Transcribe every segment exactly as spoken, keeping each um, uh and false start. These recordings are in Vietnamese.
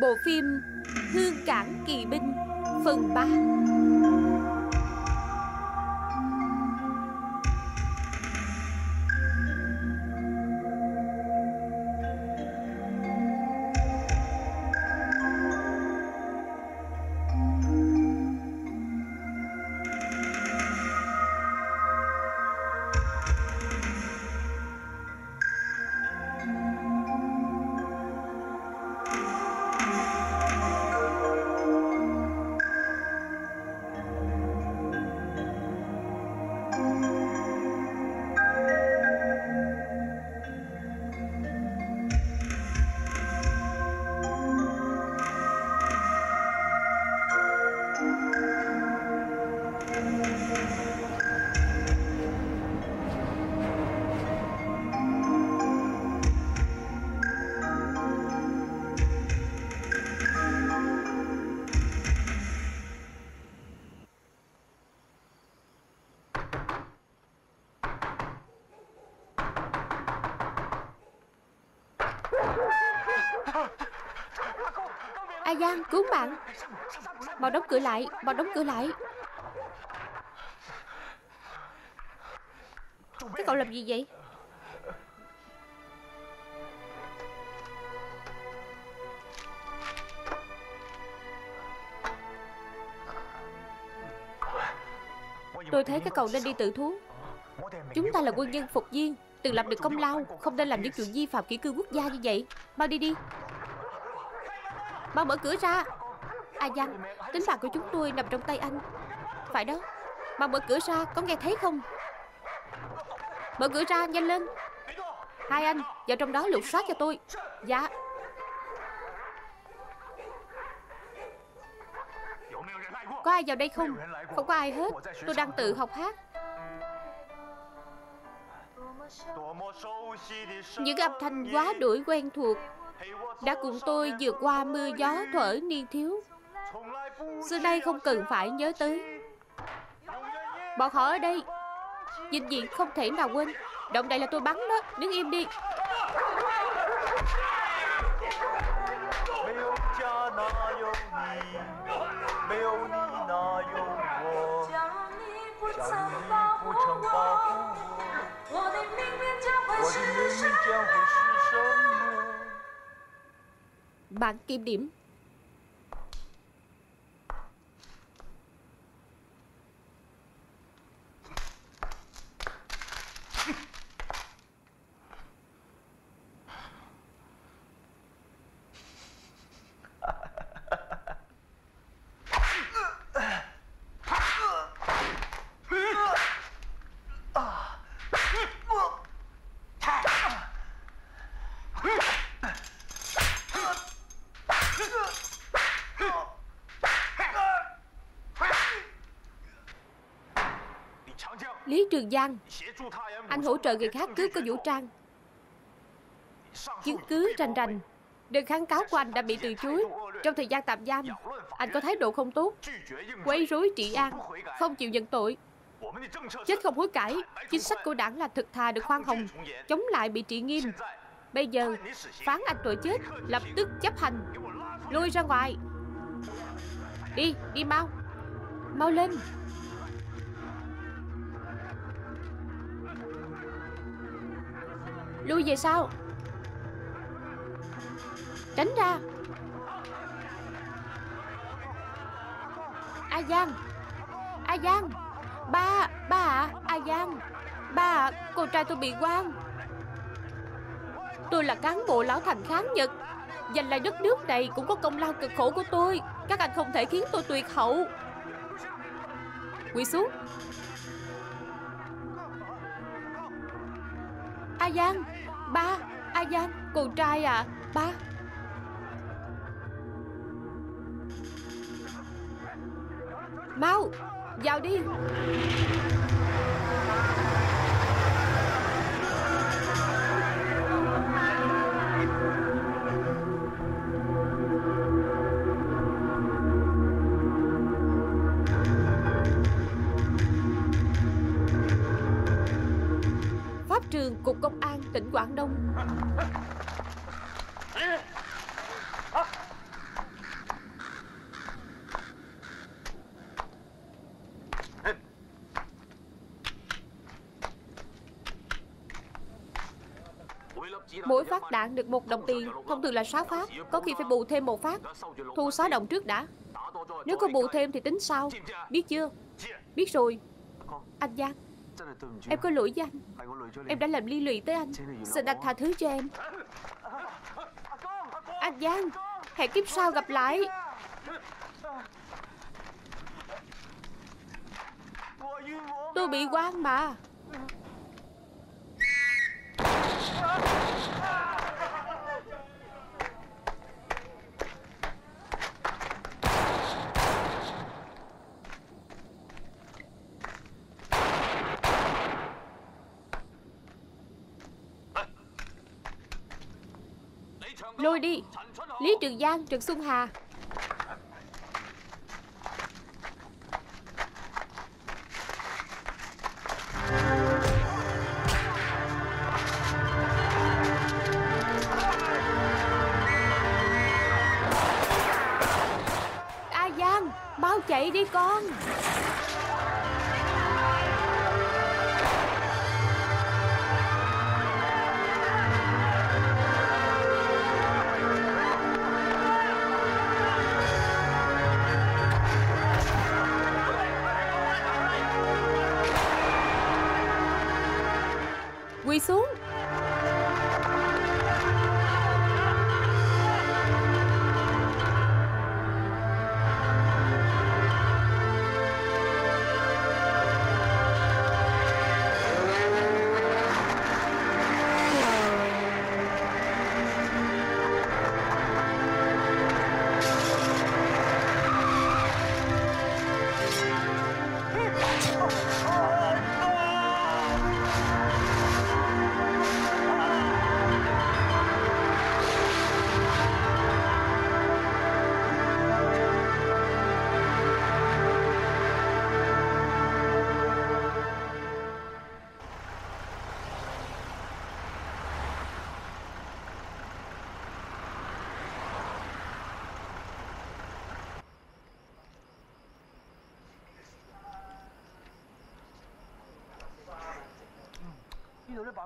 Bộ phim Hương Cảng Kỳ Binh phần ba. A Giang, cứu bạn. Bảo đóng cửa lại, bảo đóng cửa lại. Cái cậu làm gì vậy? Tôi thấy các cậu nên đi tự thú. Chúng ta là quân nhân phục viên, từng làm được công lao, không nên làm những chuyện vi phạm kỷ cương quốc gia như vậy. Mau đi đi. Mau mở cửa ra. A Giang, tính mạng của chúng tôi nằm trong tay anh. Phải đó. Mau mở cửa ra, có nghe thấy không? Mở cửa ra, nhanh lên. Hai anh, vào trong đó lục soát cho tôi. Dạ. Có ai vào đây không? Không có ai hết. Tôi đang tự học hát. Những âm thanh quá đỗi quen thuộc đã cùng tôi vượt qua mưa gió thuở niên thiếu, xưa nay không cần phải nhớ tới. Bọn họ ở đây, vĩnh viễn không thể nào quên. Động đậy là tôi bắn đó. Đứng im đi. Bạn kim điểm. Lý Trường Giang, anh hỗ trợ người khác cướp có vũ trang, chứng cứ rành rành. Đơn kháng cáo của anh đã bị từ chối. Trong thời gian tạm giam, anh có thái độ không tốt, quấy rối trị an, không chịu nhận tội, chết không hối cải. Chính sách của đảng là thật thà được khoan hồng, chống lại bị trị nghiêm. Bây giờ phán anh tội chết, lập tức chấp hành. Lui ra ngoài. Đi, đi mau. Mau lên. Lui về sau. Tránh ra. A Giang, A Giang. Ba, ba ạ. A Giang. Ba ạ, con trai tôi bị oan. Tôi là cán bộ lão thành kháng Nhật, giành lại đất nước này cũng có công lao cực khổ của tôi. Các anh không thể khiến tôi tuyệt hậu. Quỳ xuống. A Giang, ba. A Giang, con trai à. Ba. Mau, vào đi. Trường Cục Công an tỉnh Quảng Đông. Mỗi phát đạn được một đồng tiền, thông thường là sáu phát, có khi phải bù thêm một phát. Thu xá đồng trước đã, nếu có bù thêm thì tính sau, biết chưa? Biết rồi. Anh Giang, em có lỗi với anh. Em đã làm liên lụy tới anh. Xin anh tha thứ cho em. Anh Giang, hẹn kiếp sau gặp lại. Tôi bị oan mà. Lôi đi Lý Trường Giang, Trường Xuân Hà. A Giang, mau chạy đi con. Quỳ xuống.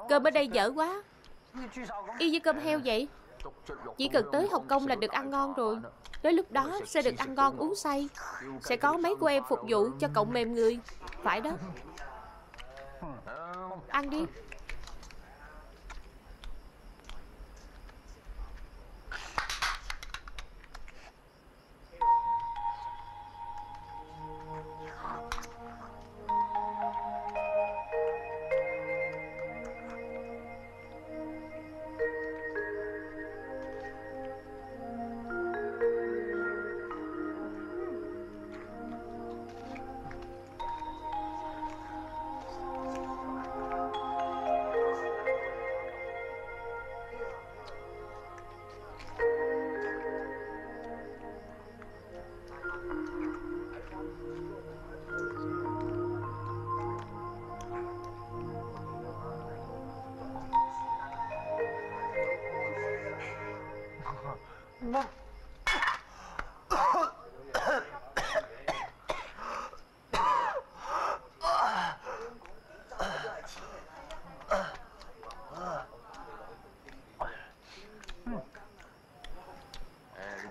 Cơm ở đây dở quá, y với cơm heo vậy. Chỉ cần tới Hồng Kông là được ăn ngon rồi. Tới lúc đó sẽ được ăn ngon uống say. Sẽ có mấy cô em phục vụ cho cậu mềm người. Phải đó. Ăn đi.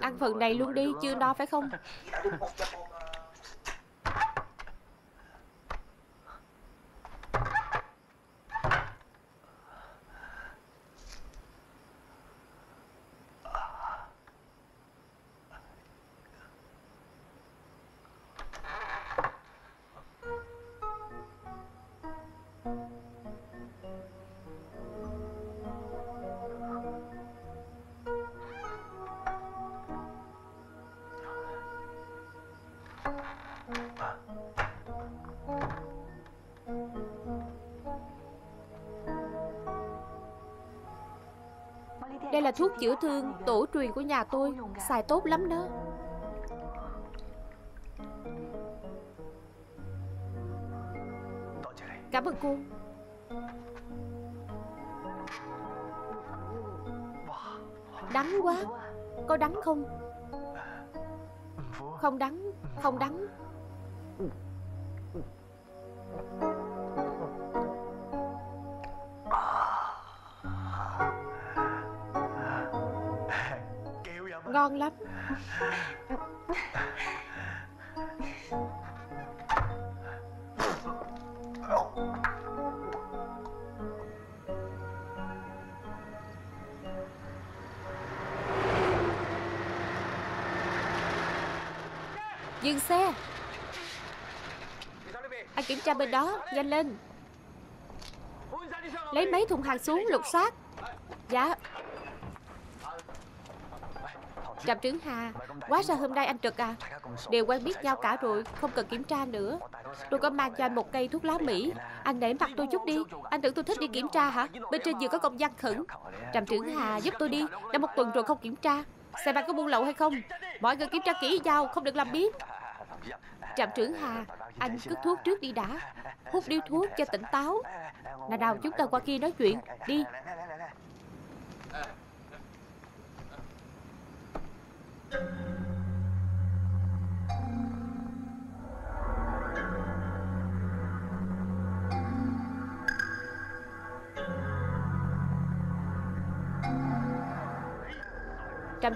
Ăn phần này luôn đi, chưa no phải không? Đây là thuốc chữa thương tổ truyền của nhà tôi, xài tốt lắm đó. Cảm ơn cô. Đắng quá, có đắng không? Không đắng, không đắng. ngon lắm. Dừng xe. Anh kiểm tra bên đó, nhanh lên. Lấy mấy thùng hàng xuống lục soát. Dạ. Trạm trưởng Hà, quá ra hôm nay anh Trực à? Đều quen biết nhau cả rồi, không cần kiểm tra nữa. Tôi có mang cho anh một cây thuốc lá Mỹ. Anh để mặt tôi chút đi. Anh tưởng tôi thích đi kiểm tra hả? Bên trên vừa có công văn khẩn. Trạm trưởng Hà, giúp tôi đi. Đã một tuần rồi không kiểm tra. Xe bạn có buôn lậu hay không? Mọi người kiểm tra kỹ vào, không được làm biếng. Trạm trưởng Hà, anh cứ thuốc trước đi đã. Hút điếu thuốc cho tỉnh táo. Nào nào, chúng ta qua kia nói chuyện. Đi. Trạm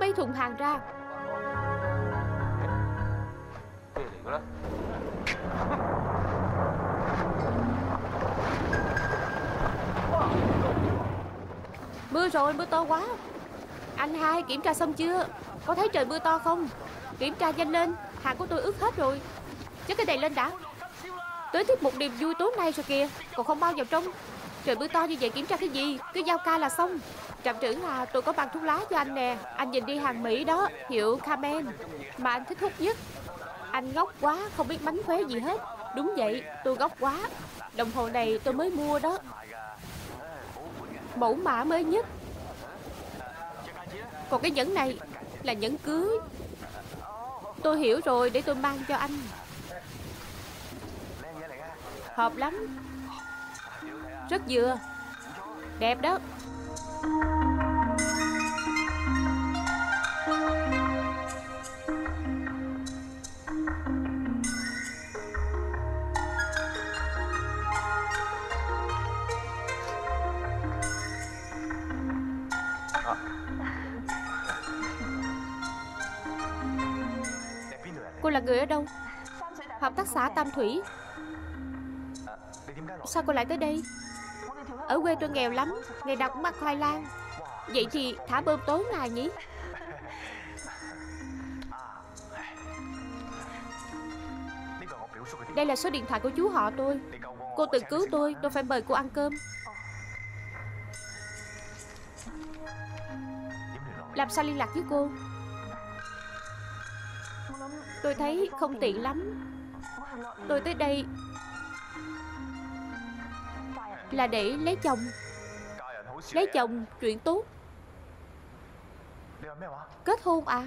Mấy thùng hàng ra. Mưa rồi, mưa to quá. Anh Hai, kiểm tra xong chưa? Có thấy trời mưa to không? Kiểm tra nhanh lên, hàng của tôi ướt hết rồi. Chất cái này lên đã. Tới tiếp một niềm vui tối nay rồi kìa. Còn không bao vào trong. Trời mưa to như vậy kiểm tra cái gì? Cứ giao ca là xong. Trạm trưởng Hà, tôi có mang thuốc lá cho anh nè. Anh nhìn đi, hàng Mỹ đó, hiệu Camel, mà anh thích hút nhất. Anh ngốc quá, không biết mánh khóe gì hết. Đúng vậy, tôi ngốc quá. Đồng hồ này tôi mới mua đó, mẫu mã mới nhất. Còn cái nhẫn này là nhẫn cưới. Tôi hiểu rồi, để tôi mang cho anh. Hợp lắm. Rất vừa. Đẹp đó. Cô là người ở đâu? Hợp tác xã Tam Thủy. Sao cô lại tới đây? Ở quê tôi nghèo lắm, ngày nào cũng mặc khoai lang. Vậy thì thả bơm tối ngày nhỉ? Đây là số điện thoại của chú họ tôi. Cô từng cứu tôi, tôi phải mời cô ăn cơm. Làm sao liên lạc với cô? Tôi thấy không tiện lắm. Tôi tới đây là để lấy chồng. Lấy chồng chuyện tốt. Kết hôn à?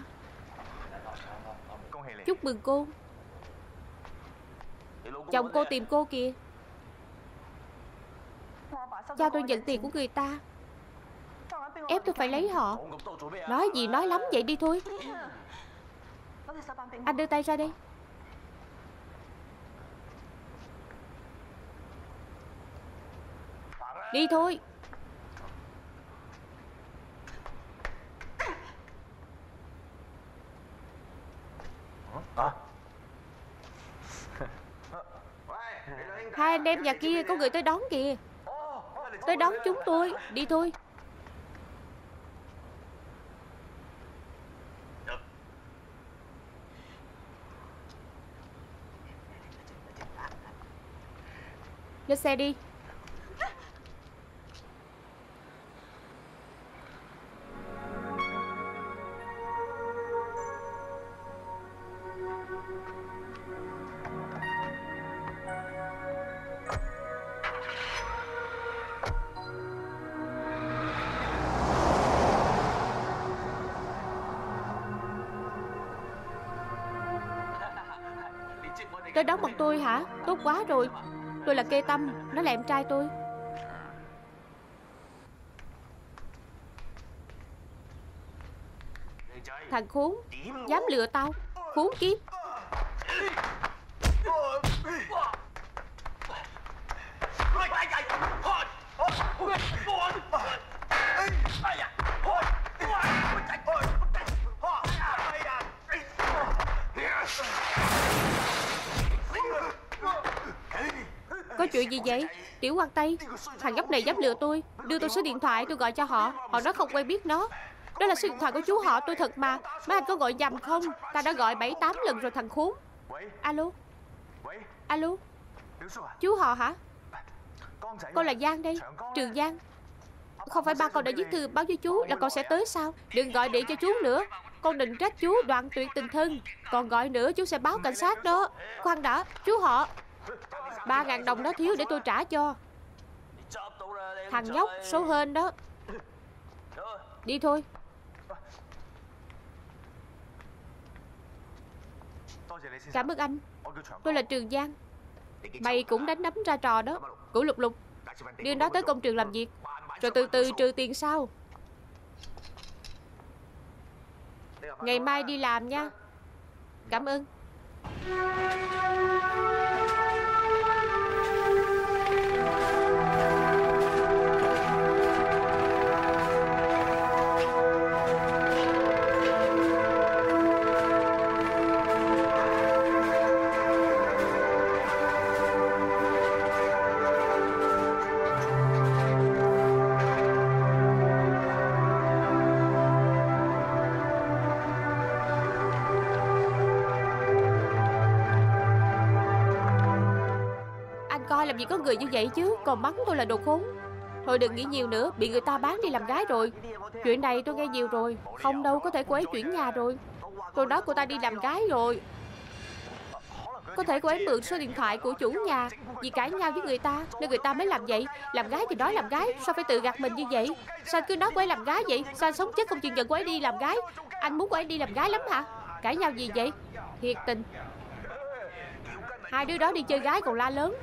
Chúc mừng cô. Chồng cô tìm cô kìa. Cha tôi nhận tiền của người ta, ép tôi phải lấy họ. Nói gì nói lắm vậy, đi thôi. Anh đưa tay ra đây. Đi thôi. Hai anh em nhà kia có người tới đón kìa. Tới đón chúng tôi. Đi thôi. Lên xe đi. Đến đón bọn tôi hả? Tốt quá rồi. Tôi là Kê Tâm, nó là em trai tôi. Thằng khốn, dám lừa tao, khốn kiếp. Có chuyện gì vậy? Tiểu quan Tây, thằng nhóc này dám lừa tôi. Đưa tôi số điện thoại, tôi gọi cho họ. Họ nói không quen biết nó. Đó là số điện thoại của chú họ tôi thật mà. Mấy anh có gọi nhầm không? Ta đã gọi bảy tám lần rồi thằng khốn. Alo. Alo. Chú họ hả? Con là Giang đây. Trường Giang. Không phải ba con đã viết thư báo với chú là con sẽ tới sao? Đừng gọi điện cho chú nữa. Con định trách chú đoạn tuyệt tình thân. Còn gọi nữa chú sẽ báo cảnh sát đó. Khoan đã, chú họ. Ba ngàn đồng đó thiếu để tôi trả cho. Thằng nhóc, số hên đó. Đi thôi. Cảm ơn anh. Tôi là Trường Giang. Mày cũng đánh nắm ra trò đó. Cửu Lục Lục, đưa nó tới công trường làm việc, rồi từ từ trừ tiền sau. Ngày mai đi làm nha. Cảm ơn. Làm gì có người như vậy chứ, còn bắn tôi là đồ khốn. Thôi đừng nghĩ nhiều nữa, bị người ta bán đi làm gái rồi. Chuyện này tôi nghe nhiều rồi. Không đâu, có thể cô ấy chuyển nhà rồi. Tôi nói cô ta đi làm gái rồi. Có thể cô ấy mượn số điện thoại của chủ nhà, vì cãi nhau với người ta nên người ta mới làm vậy. Làm gái thì nói làm gái, sao phải tự gạt mình như vậy? Sao anh cứ nói cô ấy làm gái vậy? Sao anh sống chết không chịu nhận cô ấy đi làm gái? Anh muốn cô ấy đi làm gái lắm hả? Cãi nhau gì vậy? Thiệt tình. Hai đứa đó đi chơi gái còn la lớn.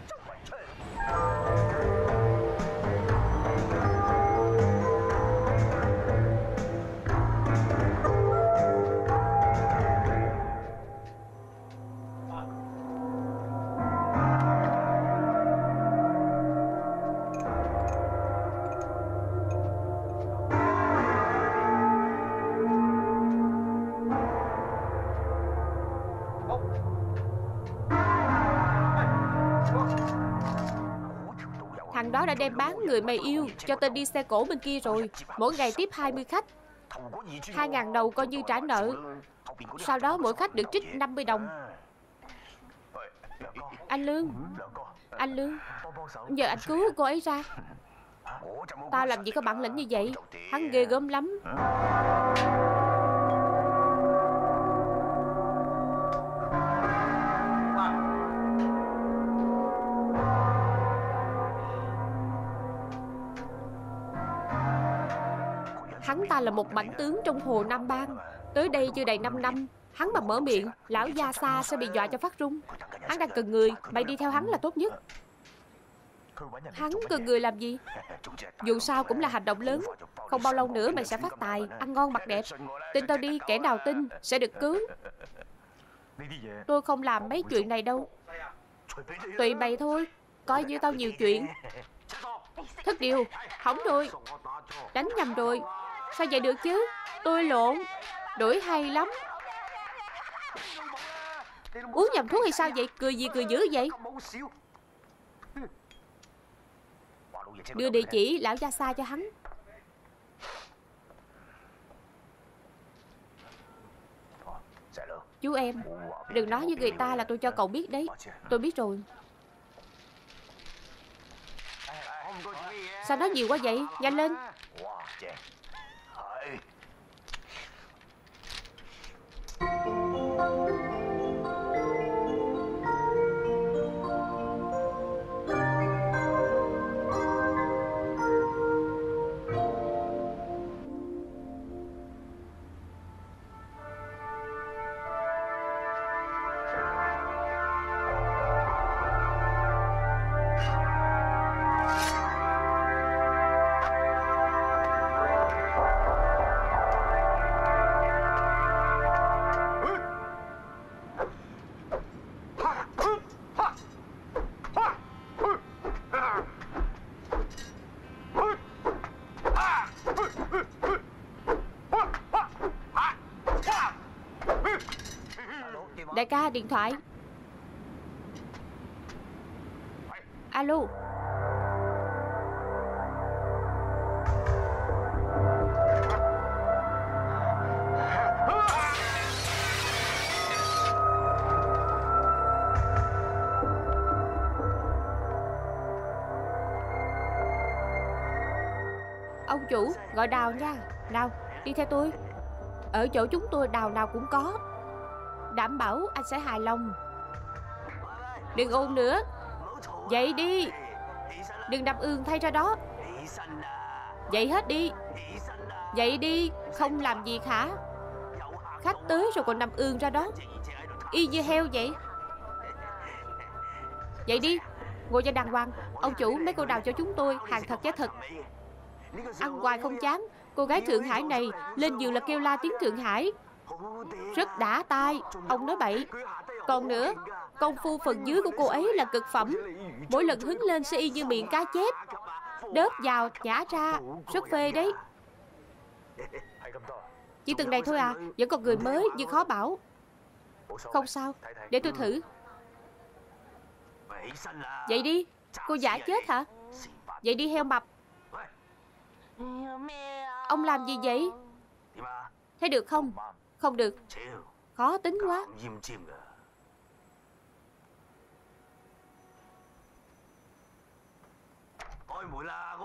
Thằng đó đã đem bán người mày yêu cho tên đi xe cổ bên kia rồi. Mỗi ngày tiếp hai mươi khách. Hai ngàn đầu coi như trả nợ. Sau đó mỗi khách được trích năm mươi đồng. Anh Lương, anh Lương, giờ anh cứu cô ấy ra. Tao làm gì có bản lĩnh như vậy. Hắn ghê gớm lắm. Hắn ta là một mãnh tướng trong Hồ Nam Bang. Tới đây chưa đầy năm năm, hắn mà mở miệng, Lão Gia Sa sẽ bị dọa cho phát run. Hắn đang cần người, mày đi theo hắn là tốt nhất. Hắn cần người làm gì? Dù sao cũng là hành động lớn. Không bao lâu nữa mày sẽ phát tài, ăn ngon mặc đẹp. Tin tao đi, kẻ nào tin sẽ được cứu. Tôi không làm mấy chuyện này đâu. Tùy mày thôi, coi như tao nhiều chuyện. Thất điều, hỏng rồi. Đánh nhầm rồi. Sao vậy được chứ? Tôi lộn. Đuổi hay lắm. Uống nhầm thuốc hay sao vậy? Cười gì cười dữ vậy? Đưa địa chỉ Lão Gia Sa cho hắn. Chú em, đừng nói với người ta là tôi cho cậu biết đấy. Tôi biết rồi. Sao nói nhiều quá vậy? Nhanh lên. Đại ca, điện thoại. Alo. Ông chủ, gọi đào nha. Nào, đi theo tôi. Ở chỗ chúng tôi đào nào cũng có. Đảm bảo anh sẽ hài lòng. Đừng ôn nữa. Dậy đi. Đừng đập ương thay ra đó. Dậy hết đi. Dậy đi. Không làm gì hả? Khách tới rồi còn đập ương ra đó. Y như heo vậy. Dậy đi. Ngồi cho đàng hoàng. Ông chủ, mấy cô đào cho chúng tôi hàng thật giá thật. Ăn hoài không chán. Cô gái Thượng Hải này lên giường là kêu la tiếng Thượng Hải, rất đã tai. Ông nói bậy. Còn nữa, công phu phần dưới của cô ấy là cực phẩm. Mỗi lần hứng lên sẽ y như miệng cá chép, đớp vào nhả ra, rất phê đấy. Chỉ từng này thôi à? Vẫn còn người mới nhưng khó bảo. Không sao, để tôi thử. Vậy đi. Cô giả chết hả? Vậy đi heo mập. Ông làm gì vậy? Thấy được không? Không được. Khó tính quá.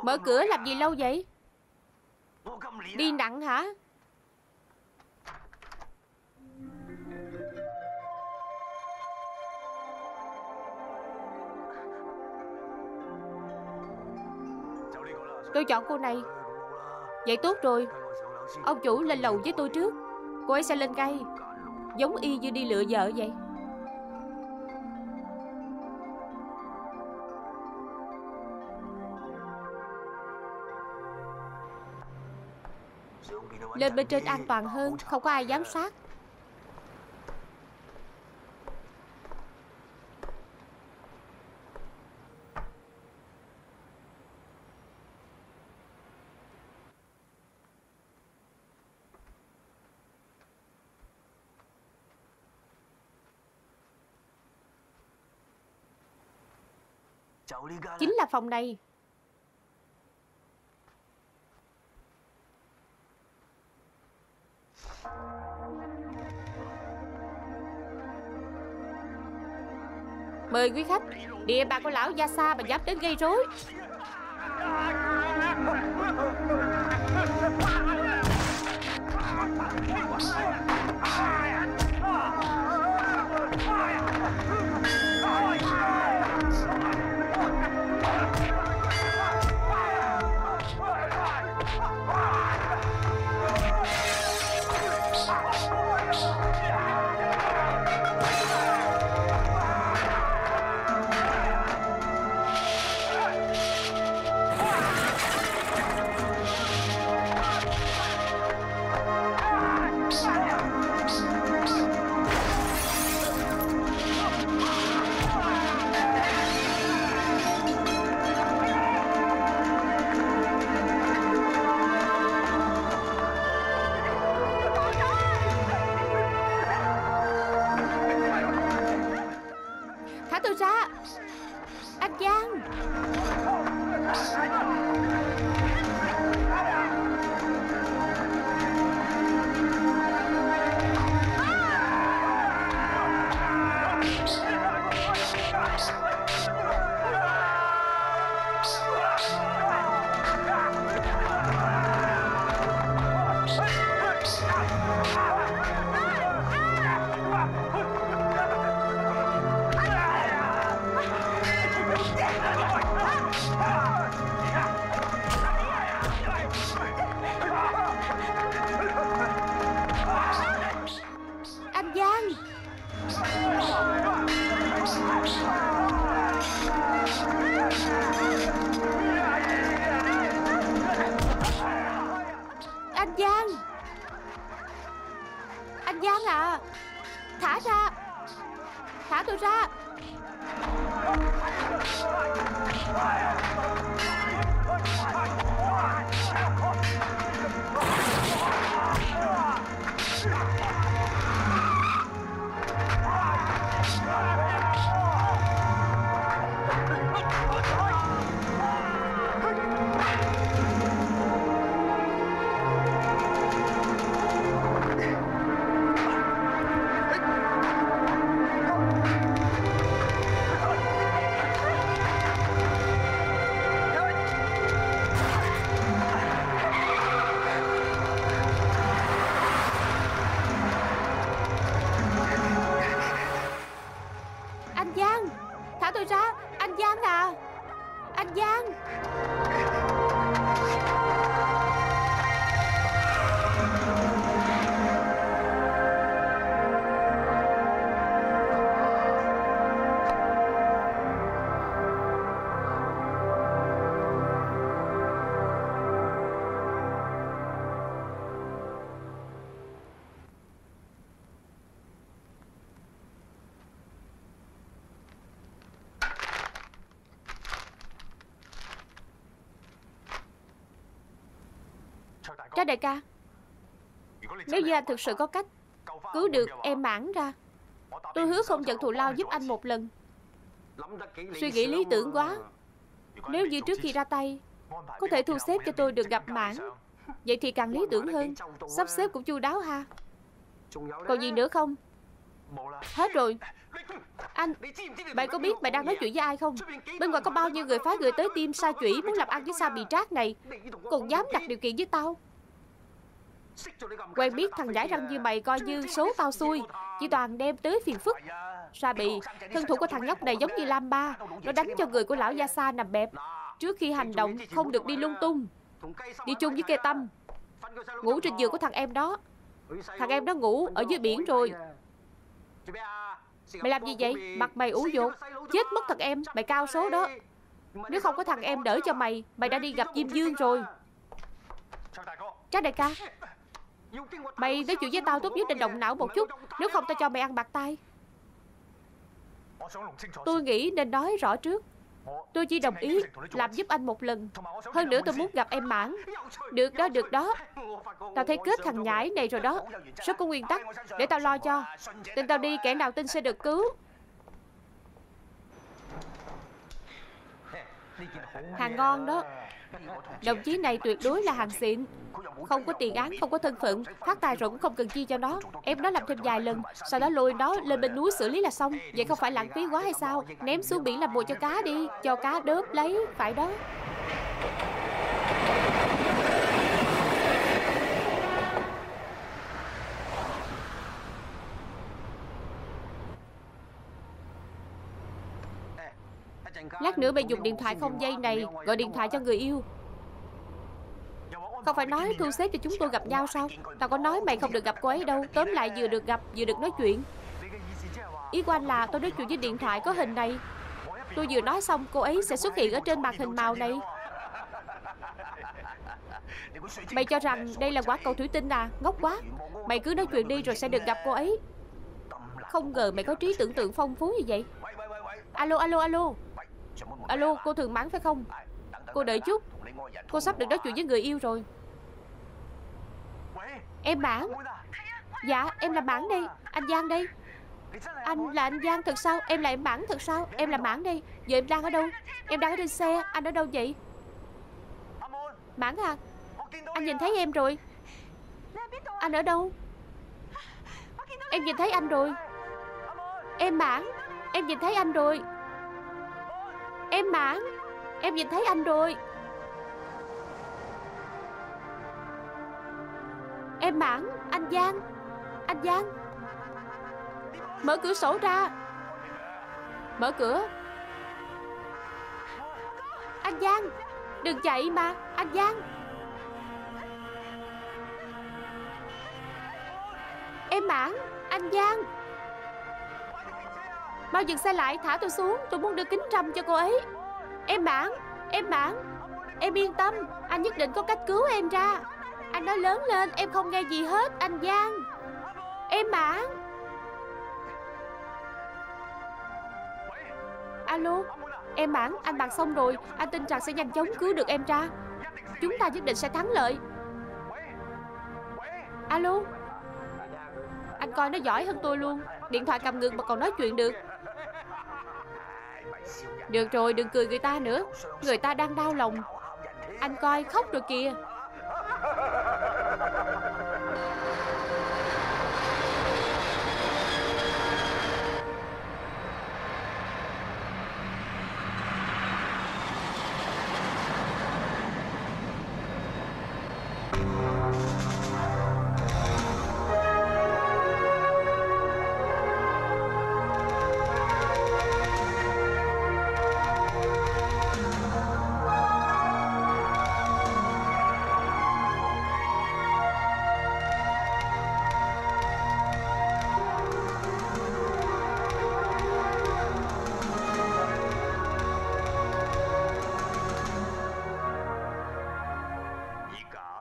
Mở cửa làm gì lâu vậy? Đi nặng hả? Tôi chọn cô này. Vậy tốt rồi. Ông chủ lên lầu với tôi trước. Cô ấy sẽ lên cây. Giống y như đi lựa vợ vậy. Lên bên trên an toàn hơn. Không có ai giám sát. Chính là phòng này. Mời quý khách. Địa bàn của lão Gia Sa mà dám đến gây rối. A Giang. Trác đại ca, nếu như anh thực sự có cách cứu được em Mãn ra, tôi hứa không nhận thù lao giúp anh một lần. Suy nghĩ lý tưởng quá. Nếu như trước khi ra tay có thể thu xếp cho tôi được gặp Mãn, vậy thì càng lý tưởng hơn. Sắp xếp cũng chu đáo ha. Còn gì nữa không? Hết rồi. Anh, bạn có biết bạn đang nói chuyện với ai không? Bên ngoài có bao nhiêu người phái người tới tim Sa Chủy muốn làm ăn với Sa Bị Trác này. Còn dám đặt điều kiện với tao. Quen biết thằng giải răng như mày coi như số tao xui, chỉ toàn đem tới phiền phức. Sa Bị, thân thủ của thằng nhóc này giống như Lam Ba. Nó đánh cho người của lão Gia Sa nằm bẹp. Trước khi hành động không được đi lung tung. Đi chung với Kê Tâm. Ngủ trên giường của thằng em đó. Thằng em đó ngủ ở dưới biển rồi. Mày làm gì vậy? Mặt mày ủ dột. Chết mất thằng em, mày cao số đó. Nếu không có thằng em đỡ cho mày, mày đã đi gặp Diêm Dương rồi. Trác đại ca, mày nói chuyện với tao tốt nhất nên động não một chút. Nếu không tao cho mày ăn bạc tay. Tôi nghĩ nên nói rõ trước. Tôi chỉ đồng ý làm giúp anh một lần. Hơn nữa tôi muốn gặp em Mãn. Được đó, được đó. Tao thấy kết thằng nhãi này rồi đó. Rất có nguyên tắc, để tao lo cho. Tin tao đi, kẻ nào tin sẽ được cứu. Hàng ngon đó. Đồng chí này tuyệt đối là hàng xịn. Không có tiền án, không có thân phận. Phát tài rồi cũng không cần chi cho nó. Em nó làm thêm vài lần, sau đó lôi nó lên bên núi xử lý là xong. Vậy không phải lãng phí quá hay sao? Ném xuống biển làm mồi cho cá đi, cho cá đớp lấy, phải đó. Lát nữa mày dùng điện thoại không dây này gọi điện thoại cho người yêu. Không phải nói thu xếp cho chúng tôi gặp nhau sao? Tao có nói mày không được gặp cô ấy đâu. Tóm lại vừa được gặp vừa được nói chuyện. Ý của anh là tôi nói chuyện với điện thoại có hình này. Tôi vừa nói xong cô ấy sẽ xuất hiện ở trên màn hình màu này. Mày cho rằng đây là quả cầu thủy tinh à? Ngốc quá. Mày cứ nói chuyện đi rồi sẽ được gặp cô ấy. Không ngờ mày có trí tưởng tượng phong phú như vậy. Alo, alo, alo. Alo, cô Thường Mãn phải không? Cô đợi chút. Cô sắp được nói chuyện với người yêu rồi. Em Mãn. Dạ, em là Mãn đây. Anh Giang đây. Anh là anh Giang thật sao? Em là em Mãn thật sao? Em là Mãn đây. Giờ em đang ở đâu? Em đang ở trên xe. Anh ở đâu vậy? Mãn à, anh nhìn thấy em rồi. Anh ở đâu? Em nhìn thấy anh rồi. Em Mãn, em nhìn thấy anh rồi. Em Mãn, em nhìn thấy anh rồi. Em Mãn, anh Giang. Anh Giang, mở cửa sổ ra. Mở cửa. Anh Giang, đừng chạy mà. Anh Giang. Em Mãn, anh Giang. Mau dừng xe lại, thả tôi xuống. Tôi muốn đưa kính râm cho cô ấy. Em Mãn, em Mãn. Em yên tâm, anh nhất định có cách cứu em ra. Anh nói lớn lên, em không nghe gì hết. Anh Giang. Em Mãn. Alo, em Mãn, anh bàn xong rồi. Anh tin rằng sẽ nhanh chóng cứu được em ra. Chúng ta nhất định sẽ thắng lợi. Alo. Anh coi nó giỏi hơn tôi luôn. Điện thoại cầm ngược mà còn nói chuyện được. Được rồi, đừng cười người ta nữa. Người ta đang đau lòng. Anh coi khóc rồi kìa.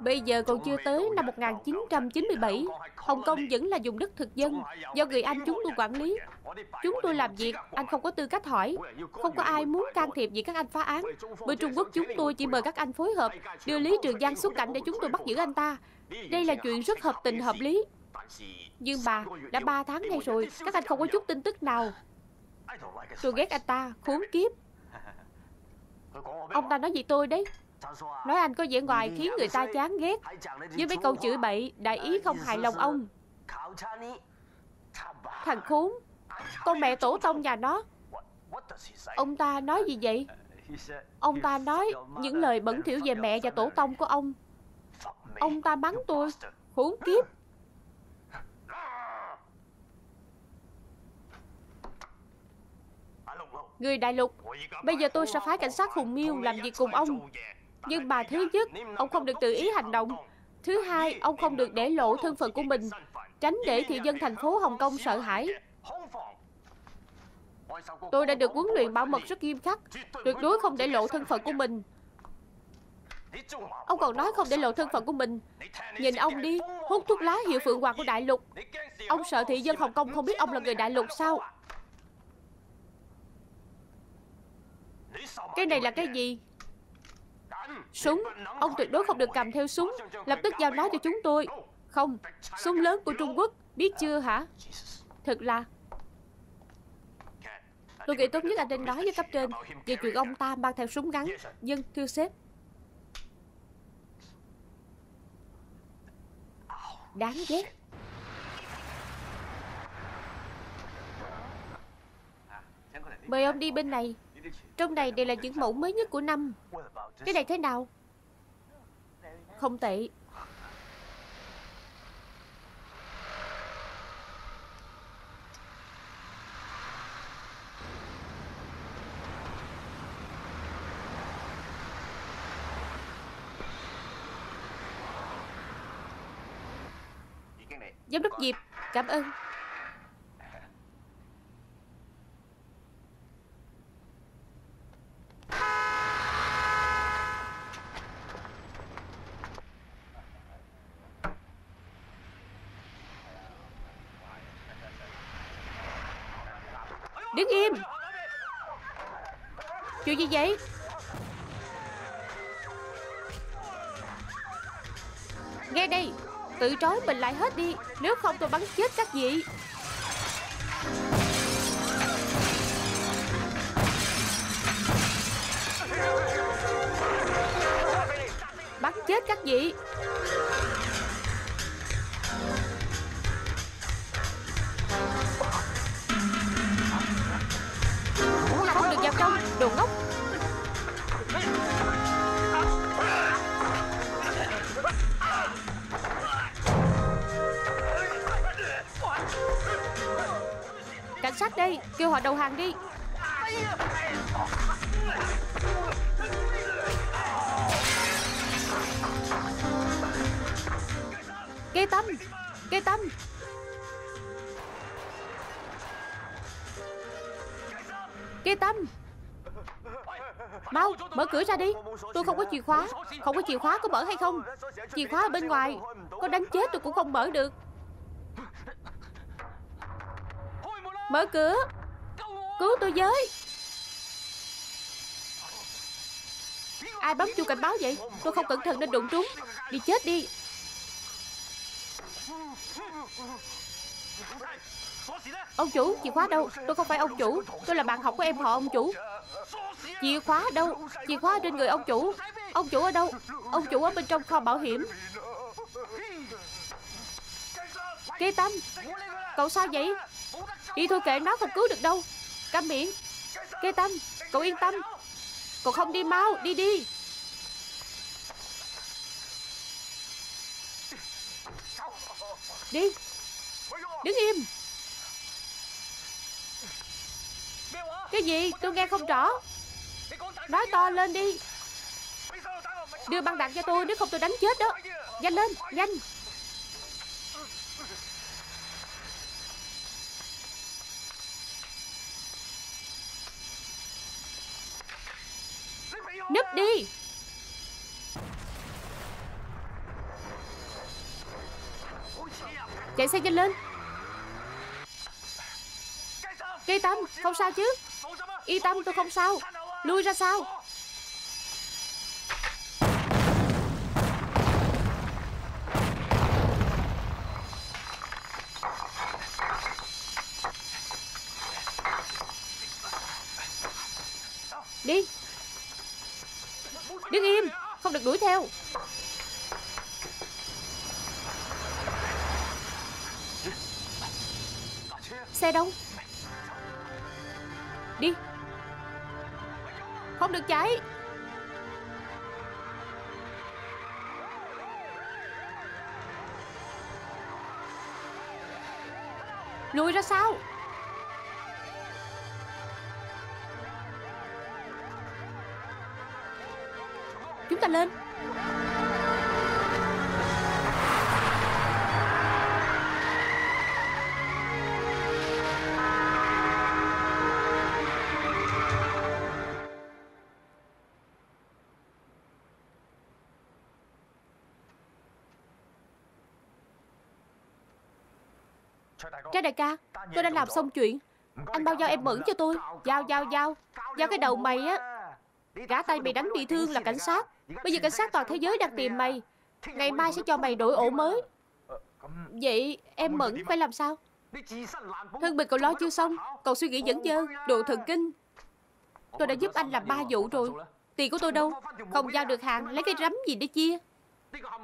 Bây giờ còn chưa tới năm một nghìn chín trăm chín mươi bảy, Hồng Kông vẫn là vùng đất thực dân, do người Anh chúng tôi quản lý. Chúng tôi làm việc, anh không có tư cách hỏi. Không có ai muốn can thiệp vì các anh phá án. Bên Trung Quốc chúng tôi chỉ mời các anh phối hợp, đưa Lý Trường Giang xuất cảnh để chúng tôi bắt giữ anh ta. Đây là chuyện rất hợp tình hợp lý. Nhưng mà, đã ba tháng nay rồi, các anh không có chút tin tức nào. Tôi ghét anh ta, khốn kiếp. Ông ta nói gì tôi đấy? Nói anh có vẻ ngoài khiến người ta chán ghét, với mấy câu chửi bậy, đại ý không hài lòng ông. Thằng khốn, con mẹ tổ tông nhà nó. Ông ta nói gì vậy? Ông ta nói những lời bẩn thỉu về mẹ và tổ tông của ông. Ông ta bắn tôi, khốn kiếp. Người đại lục, bây giờ tôi sẽ phái cảnh sát Hùng Miêu làm việc cùng ông. Nhưng mà thứ nhất, ông không được tự ý hành động. Thứ hai, ông không được để lộ thân phận của mình, tránh để thị dân thành phố Hồng Kông sợ hãi. Tôi đã được huấn luyện bảo mật rất nghiêm khắc, tuyệt đối không để lộ thân phận của mình. Ông còn nói không để lộ thân phận của mình. Nhìn ông đi, hút thuốc lá hiệu phượng hoàng của đại lục. Ông sợ thị dân Hồng Kông không biết ông là người đại lục sao? Cái này là cái gì? Súng. Ông tuyệt đối không được cầm theo súng. Lập tức giao nó cho chúng tôi. Không, súng lớn của Trung Quốc. Biết chưa hả? Thật là, tôi nghĩ tốt nhất anh nên nói với cấp trên về chuyện ông ta mang theo súng ngắn. Vâng, thưa sếp. Đáng ghét. Mời ông đi bên này. Trong này đều là những mẫu mới nhất của năm. Cái này thế nào? Không tệ. Giám đốc Diệp, cảm ơn. Đứng im. Chuyện gì vậy? Nghe đây, tự trói mình lại hết đi, nếu không tôi bắn chết các vị. Bắn chết các vị. Đồ ngốc. Cảnh sát đây, kêu họ đầu hàng đi. Kê Tâm, Kê Tâm. Kê Tâm. Mau, mở cửa ra đi. Tôi không có chìa khóa. Không có chìa khóa, có mở hay không? Chìa khóa ở bên ngoài. Có đánh chết tôi cũng không mở được. Mở cửa. Cứu tôi với. Ai bấm chuông cảnh báo vậy? Tôi không cẩn thận nên đụng trúng. Đi chết đi. Ông chủ, chìa khóa đâu? Tôi không phải ông chủ. Tôi là bạn học của em họ ông chủ. Chìa khóa đâu? Chìa khóa ở trên người ông chủ. Ông chủ ở đâu? Ông chủ ở bên trong kho bảo hiểm. Kê Tâm, cậu sao vậy? Đi thôi kệ nó, không cứu được đâu. Câm miệng. Kê Tâm, cậu yên tâm. Cậu không đi mau, đi đi. Đi. Đứng im. Cái gì? Tôi nghe không rõ. Nói to lên đi. Đưa băng đạn cho tôi, nếu không tôi đánh chết đó. Nhanh lên, nhanh. Núp đi. Chạy xe nhanh lên. Kê Tâm, không sao chứ? Yên tâm, tôi không sao. Lui ra sao? Đi. Đứng im, không được đuổi theo. Xe đâu? Đi. Không được chạy. Lùi ra sau. Chúng ta lên. Trái đại ca, tôi đã làm xong chuyện. Anh bao giao em Mẫn cho tôi. Giao, giao, giao. Giao cái đầu mày á. Gã tay mày đánh bị thương là cảnh sát. Bây giờ cảnh sát toàn thế giới đang tìm mày. Ngày mai sẽ cho mày đổi ổ mới. Vậy em Mẫn phải làm sao? Thân mình cậu lo chưa xong, cậu suy nghĩ dẫn dơ, đồ thần kinh. Tôi đã giúp anh làm ba vụ rồi. Tiền của tôi đâu? Không giao được hàng, lấy cái rắm gì để chia?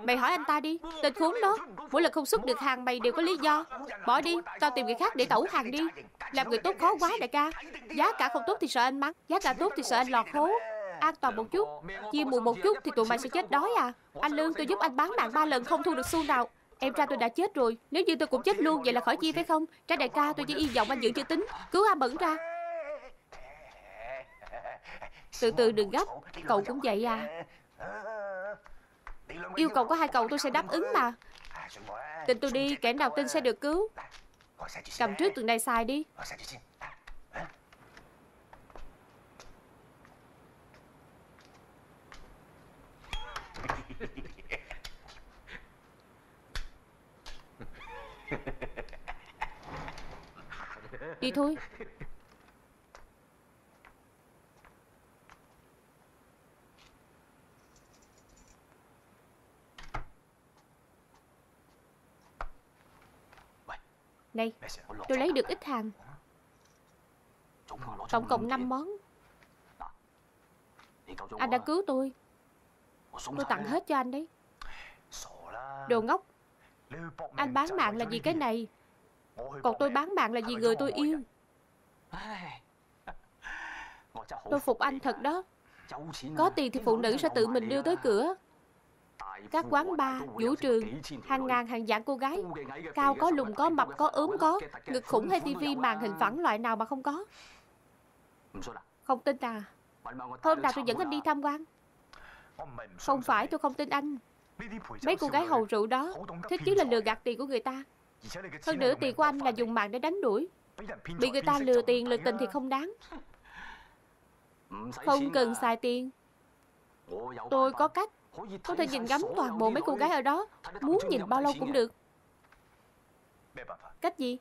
Mày hỏi anh ta đi, tên khốn đó. Mỗi lần không xuất được hàng mày đều có lý do. Bỏ đi, tao tìm người khác để tẩu hàng đi. Làm người tốt khó quá đại ca. Giá cả không tốt thì sợ anh mắng, giá cả tốt thì sợ anh lọt hố. An toàn một chút, chia mùa một chút thì tụi mày sẽ chết đói à. Anh Lương, tôi giúp anh bán mạng ba lần không thu được xu nào. Em trai tôi đã chết rồi, nếu như tôi cũng chết luôn vậy là khỏi chia phải không? Trái đại ca, tôi chỉ hy vọng anh giữ chữ tín, cứu A Mẫn ra. Từ từ đừng gấp, cậu cũng vậy à. Yêu cầu của hai cậu tôi sẽ đáp ứng mà. Tin tôi đi, kẻ nào tin sẽ được cứu. Cầm trước tuần này xài đi. Đi thôi. Này, tôi lấy được ít hàng. Tổng cộng năm món. Anh đã cứu tôi, tôi tặng hết cho anh đấy. Đồ ngốc. Anh bán mạng là vì cái này, còn tôi bán mạng là vì người tôi yêu. Tôi phục anh thật đó. Có tiền thì phụ nữ sẽ tự mình đưa tới cửa. Các quán bar, vũ trường, hàng ngàn hàng vạn cô gái. Cao có, lùn có, mập có, ốm có. Ngực khủng hay tivi màn hình phẳng loại nào mà không có. Không tin à? Hôm nào tôi dẫn anh đi tham quan. Không phải tôi không tin anh. Mấy cô gái hầu rượu đó thích chứ là lừa gạt tiền của người ta. Hơn nữa tiền của anh là dùng mạng để đánh đuổi. Bị người ta lừa tiền lừa tình thì không đáng. Không cần xài tiền. Tôi có cách. Có thể nhìn ngắm toàn bộ mấy cô gái ở đó. Muốn nhìn bao lâu cũng được. Cách gì?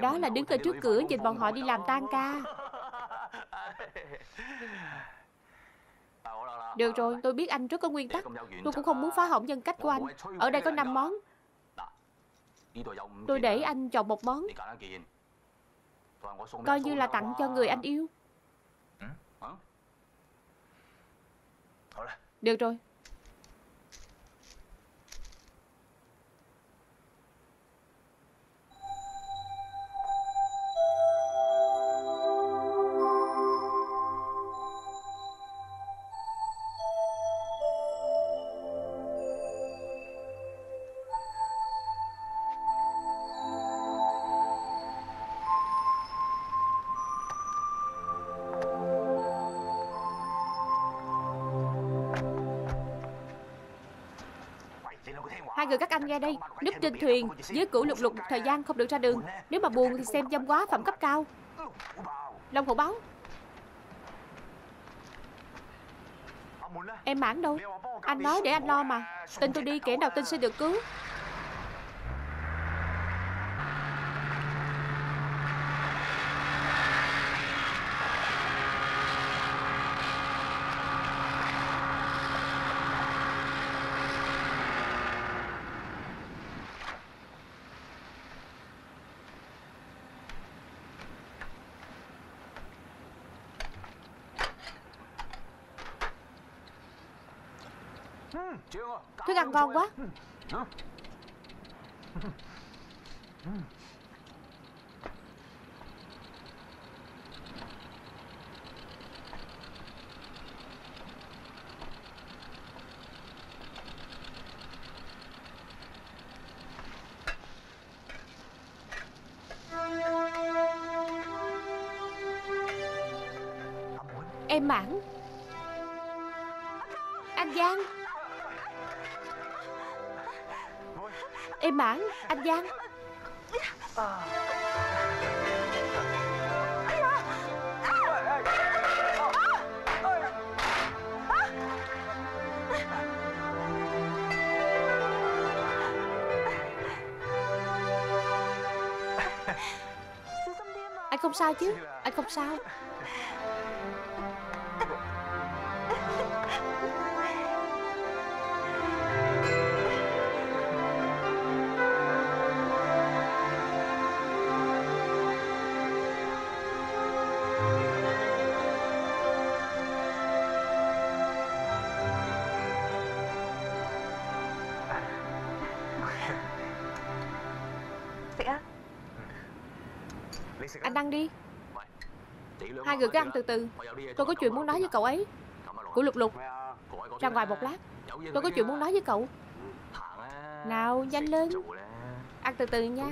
Đó là đứng ở trước cửa nhìn bọn họ đi làm tan ca. Được rồi, tôi biết anh rất có nguyên tắc. Tôi cũng không muốn phá hỏng nhân cách của anh. Ở đây có năm món. Tôi để anh chọn một món, coi như là tặng cho người anh yêu. Được rồi. Hai người các anh nghe đây, núp trên thuyền, dưới cửu lục lục một thời gian không được ra đường. Nếu mà buồn thì xem dâm quá phẩm cấp cao. Long hổ báo. Em Mãn đâu? Anh nói để anh lo mà. Tin tôi đi, kẻ nào tin sẽ được cứu. Thức ăn ngon quá. Em Mãn, anh Giang. Em Mãn, anh Giang. Anh không sao chứ? Anh không sao. Anh ăn đi. Hai người cứ ăn từ từ. Tôi có chuyện muốn nói với cậu ấy. Của Lục Lục, ra ngoài một lát. Tôi có chuyện muốn nói với cậu. Nào, nhanh lên. Ăn từ từ nha.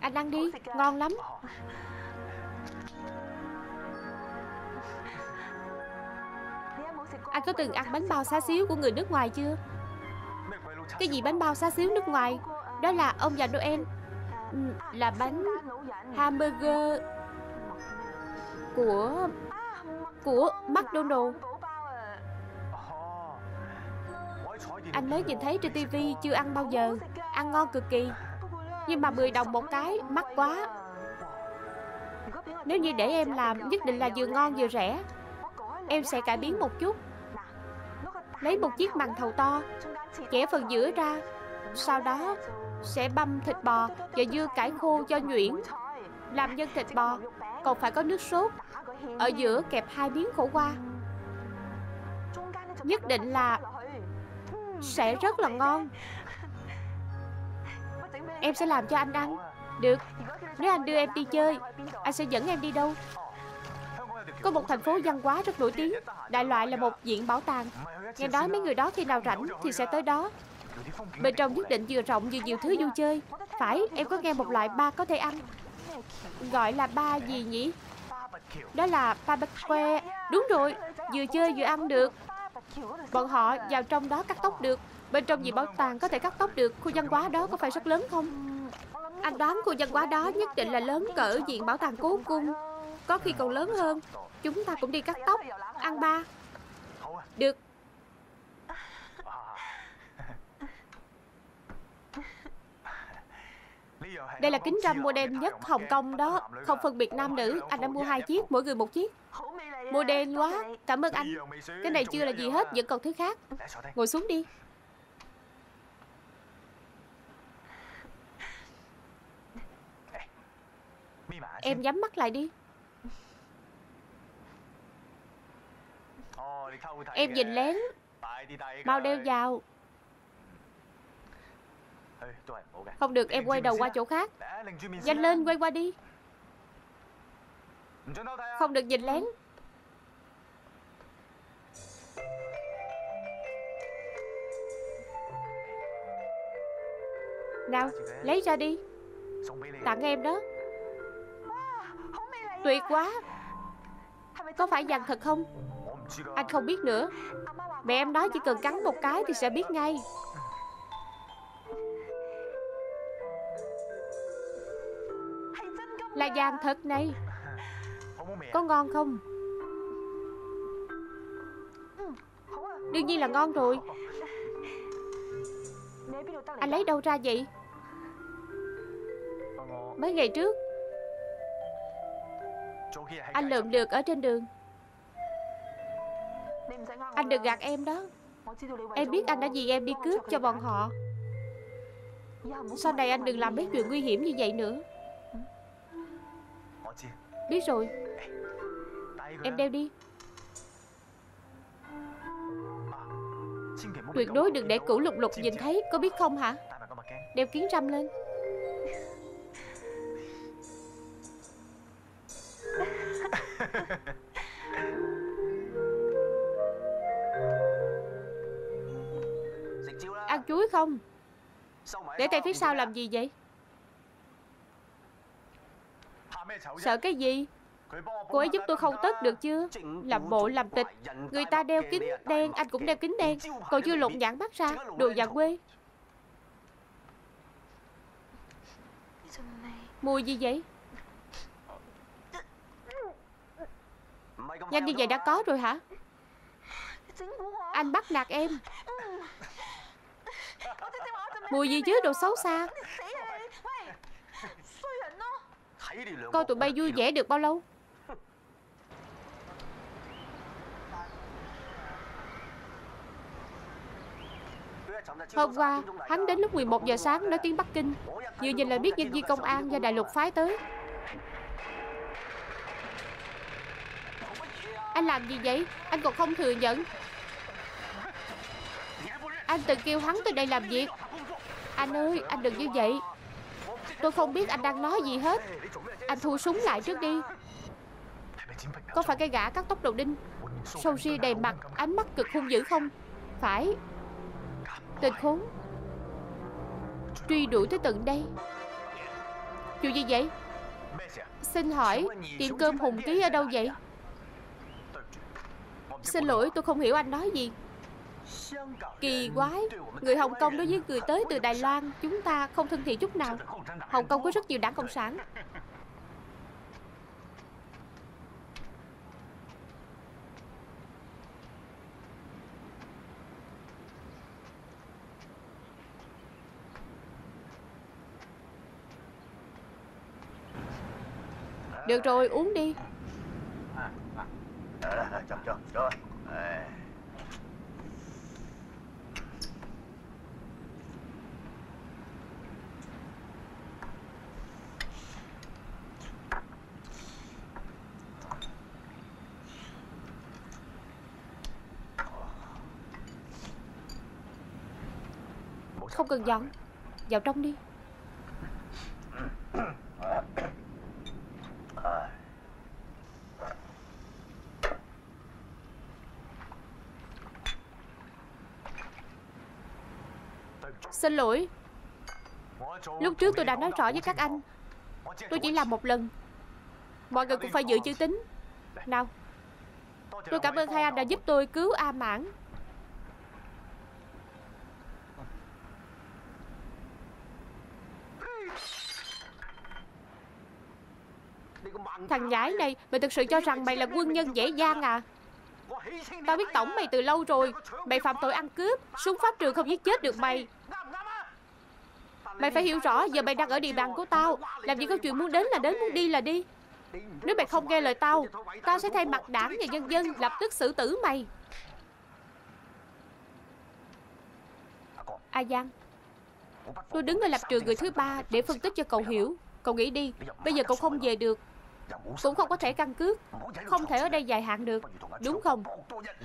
Anh ăn đi, ngon lắm. Anh có từng ăn bánh bao xá xíu của người nước ngoài chưa? Cái gì bánh bao xá xíu nước ngoài? Đó là ông già Noel. Là bánh hamburger Của Của McDonald. Anh mới nhìn thấy trên tivi, chưa ăn bao giờ. Ăn ngon cực kỳ. Nhưng mà mười đồng một cái, mắc quá. Nếu như để em làm, nhất định là vừa ngon vừa rẻ. Em sẽ cải biến một chút. Lấy một chiếc màn thầu to, chẻ phần giữa ra. Sau đó sẽ băm thịt bò và dưa cải khô cho nhuyễn. Làm nhân thịt bò, còn phải có nước sốt. Ở giữa kẹp hai miếng khổ qua. Nhất định là sẽ rất là ngon. Em sẽ làm cho anh ăn. Được. Nếu anh đưa em đi chơi, anh sẽ dẫn em đi đâu? Có một thành phố văn hóa rất nổi tiếng. Đại loại là một viện bảo tàng. Nghe nói mấy người đó khi nào rảnh thì sẽ tới đó. Bên trong nhất định vừa rộng vừa nhiều thứ vui chơi. Phải, em có nghe một loại bar có thể ăn. Gọi là bar gì nhỉ? Đó là barbecue. Đúng rồi, vừa chơi vừa ăn được. Bọn họ vào trong đó cắt tóc được. Bên trong viện bảo tàng có thể cắt tóc được. Khu văn hóa đó có phải rất lớn không? Anh đoán khu văn hóa đó nhất định là lớn cỡ viện bảo tàng Cố Cung. Có khi còn lớn hơn. Chúng ta cũng đi cắt tóc, ăn ba. Được. Đây là kính râm model nhất Hồng Kông đó. Không phân biệt nam nữ. Anh đã mua hai chiếc, mỗi người một chiếc. Model quá, cảm ơn anh. Cái này chưa là gì hết, vẫn còn thứ khác. Ngồi xuống đi. Em nhắm mắt lại đi. Em nhìn lén. Mau đeo vào. Không được, em quay đầu qua chỗ khác. Nhanh lên, quay qua đi. Không được nhìn lén. Nào, lấy ra đi. Tặng em đó. Tuyệt quá. Có phải vàng thật không? Anh không biết nữa. Mẹ em nói chỉ cần cắn một cái thì sẽ biết ngay. Là vàng thật này. Có ngon không? Đương nhiên là ngon rồi. Anh lấy đâu ra vậy? Mấy ngày trước anh lượm được ở trên đường. Anh đừng gạt em đó. Em biết anh đã vì em đi cướp cho bọn họ. Sau này anh đừng làm mấy chuyện nguy hiểm như vậy nữa. Biết rồi. Em đeo đi. Tuyệt đối đừng để Cửu Lục Lục nhìn thấy, có biết không hả? Đeo kiến râm lên. Ăn chuối không? Để tay phía sau làm gì vậy? Sợ cái gì? Cô ấy giúp tôi không tất được chưa? Làm bộ làm tịch. Người ta đeo kính đen, anh cũng đeo kính đen, còn chưa lột nhãn mắt ra. Đồ già quê. Mùi gì vậy? Nhanh như vậy đã có rồi hả? Anh bắt nạt em. Mùi gì chứ, đồ xấu xa. Coi tụi bay vui vẻ được bao lâu. Hôm qua hắn đến lúc mười một giờ sáng, nói tiếng Bắc Kinh. Vừa nhìn là biết nhân viên công an do Đại Lục phái tới. Anh làm gì vậy? Anh còn không thừa nhận. Anh từng kêu hắn tới đây làm việc. Anh ơi, anh đừng như vậy. Tôi không biết anh đang nói gì hết. Anh thu súng lại trước đi. Có phải cái gã cắt tóc đầu đinh, sâu ria đầy mặt, ánh mắt cực hung dữ không? Phải. Tên khốn, truy đuổi tới tận đây. Chuyện gì vậy? Xin hỏi tiệm cơm Hùng Ký ở đâu vậy? Xin lỗi, tôi không hiểu anh nói gì. Kỳ quái, người Hồng Kông đối với người tới từ Đài Loan chúng ta không thân thiện chút nào. Hồng Kông có rất nhiều đảng Cộng sản. Được rồi, uống đi. Không cần dọn, vào trong đi. Xin lỗi. Lúc trước tôi đã nói rõ với các anh, tôi chỉ làm một lần. Mọi người cũng phải giữ chữ tín. Nào, tôi cảm ơn hai anh đã giúp tôi cứu A Mãn. Thằng nhãi này, mày thực sự cho rằng mày là quân nhân dễ dàng à? Tao biết tổng mày từ lâu rồi. Mày phạm tội ăn cướp, súng pháp trường không giết chết được mày. Mày phải hiểu rõ, giờ mày đang ở địa bàn của tao. Làm gì có chuyện muốn đến là đến, muốn đi là đi. Nếu mày không nghe lời tao, tao sẽ thay mặt đảng và nhân dân lập tức xử tử mày. A Giang, tôi đứng ở lập trường người thứ ba để phân tích cho cậu hiểu. Cậu nghĩ đi, bây giờ cậu không về được, cũng không có thẻ căn cước, không thể ở đây dài hạn được, đúng không?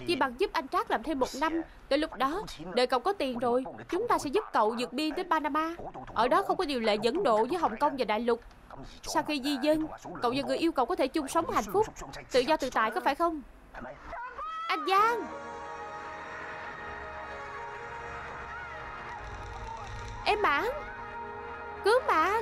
Chỉ bằng giúp anh Trác làm thêm một năm. Tới lúc đó, đời cậu có tiền rồi, chúng ta sẽ giúp cậu vượt biên tới Panama. Ở đó không có điều lệ dẫn độ với Hồng Kông và Đại Lục. Sau khi di dân, cậu và người yêu cậu có thể chung sống hạnh phúc, tự do tự tại, có phải không? Anh Giang! Em Mãn! Cứu Mãn!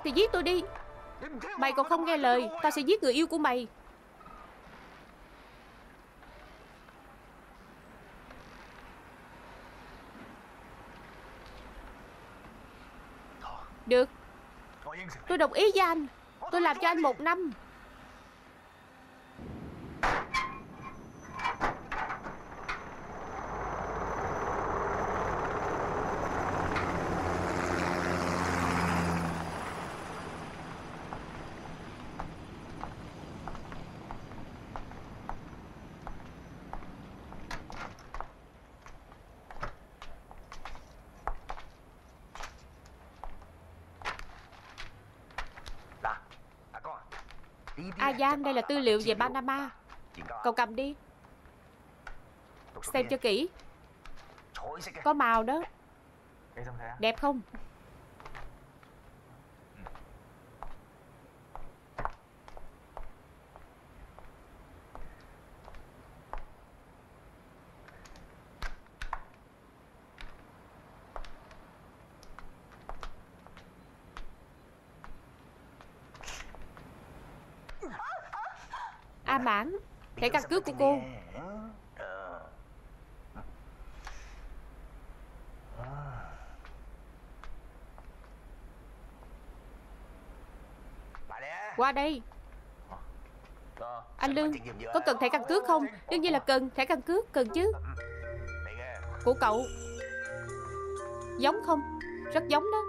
ra thì giết tôi đi. Mày còn không nghe lời, tao sẽ giết người yêu của mày. Được, tôi đồng ý với anh. Tôi làm cho anh một năm. A Giang, đây là tư liệu về Panama. Cậu cầm đi, xem cho kỹ. Có màu đó. Đẹp không? A Mãn, thẻ căn cước của cô. Qua đây. Anh Lương, có cần thẻ căn cước không? Đương nhiên là cần, thẻ căn cước, cần chứ. Của cậu. Giống không? Rất giống đó.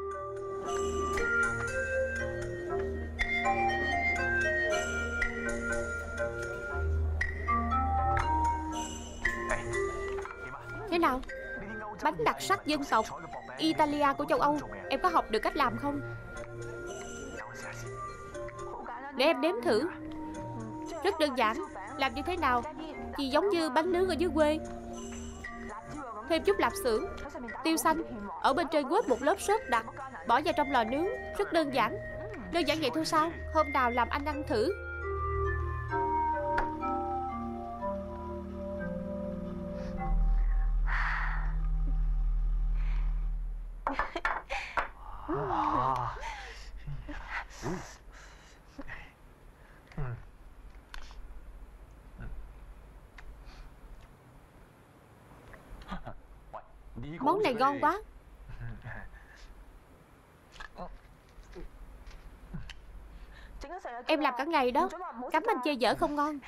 Thế nào? Bánh đặc sắc dân tộc Italia của châu Âu. Em có học được cách làm không? Để em đếm thử. Rất đơn giản. Làm như thế nào? Chỉ giống như bánh nướng ở dưới quê. Thêm chút lạp xưởng, tiêu xanh, ở bên trên quết một lớp sốt đặc, bỏ vào trong lò nướng. Rất đơn giản. Đơn giản vậy thôi sao? Hôm nào làm anh ăn thử. Món này ngon quá. Em làm cả ngày đó. Cấm anh chơi dở không ngon.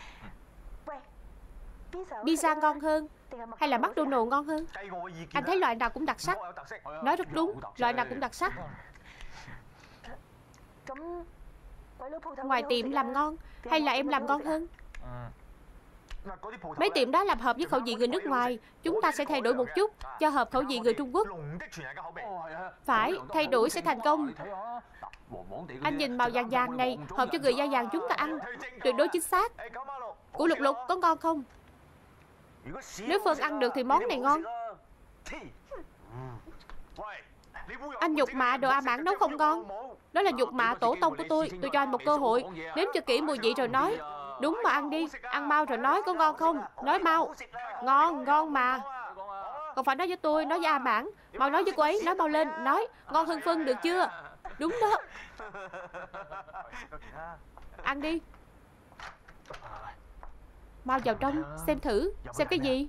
Pizza ngon hơn hay là McDonald ngon hơn? Anh thấy loại nào cũng đặc sắc. Nói rất đúng, loại nào cũng đặc sắc. Ngoài tiệm làm ngon hay là em làm ngon hơn? Mấy tiệm đó làm hợp với khẩu vị người nước ngoài. Chúng ta sẽ thay đổi một chút cho hợp khẩu vị người Trung Quốc. Phải, thay đổi sẽ thành công. Anh nhìn màu vàng vàng này, hợp cho người da vàng chúng ta ăn. Tuyệt đối chính xác. Của Lục Lục có ngon không? Nếu Phương ăn được thì món này ngon. Anh nhục mạ đồ A Mãn nấu không ngon. Đó là nhục mạ tổ tông của tôi. Tôi cho anh một cơ hội. Nếm cho kỹ mùi vị rồi nói. Đúng mà, ăn đi. Ăn mau rồi nói có ngon không. Nói mau. Ngon, ngon mà. Còn phải nói với tôi, nói với A Mãn. Mau nói với cô ấy, nói mau lên. Nói, ngon hơn Phân được chưa? Đúng đó. Ăn đi. Mau vào trong, xem thử. Xem cái gì?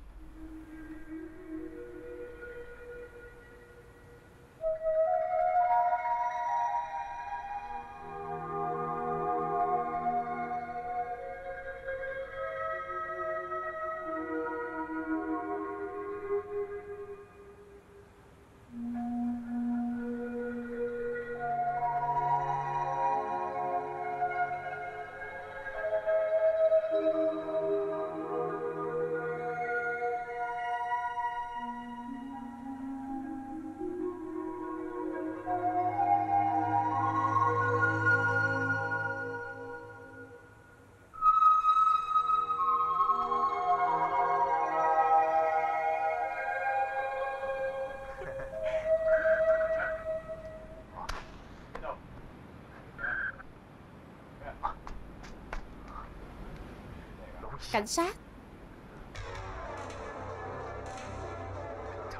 Cảnh sát.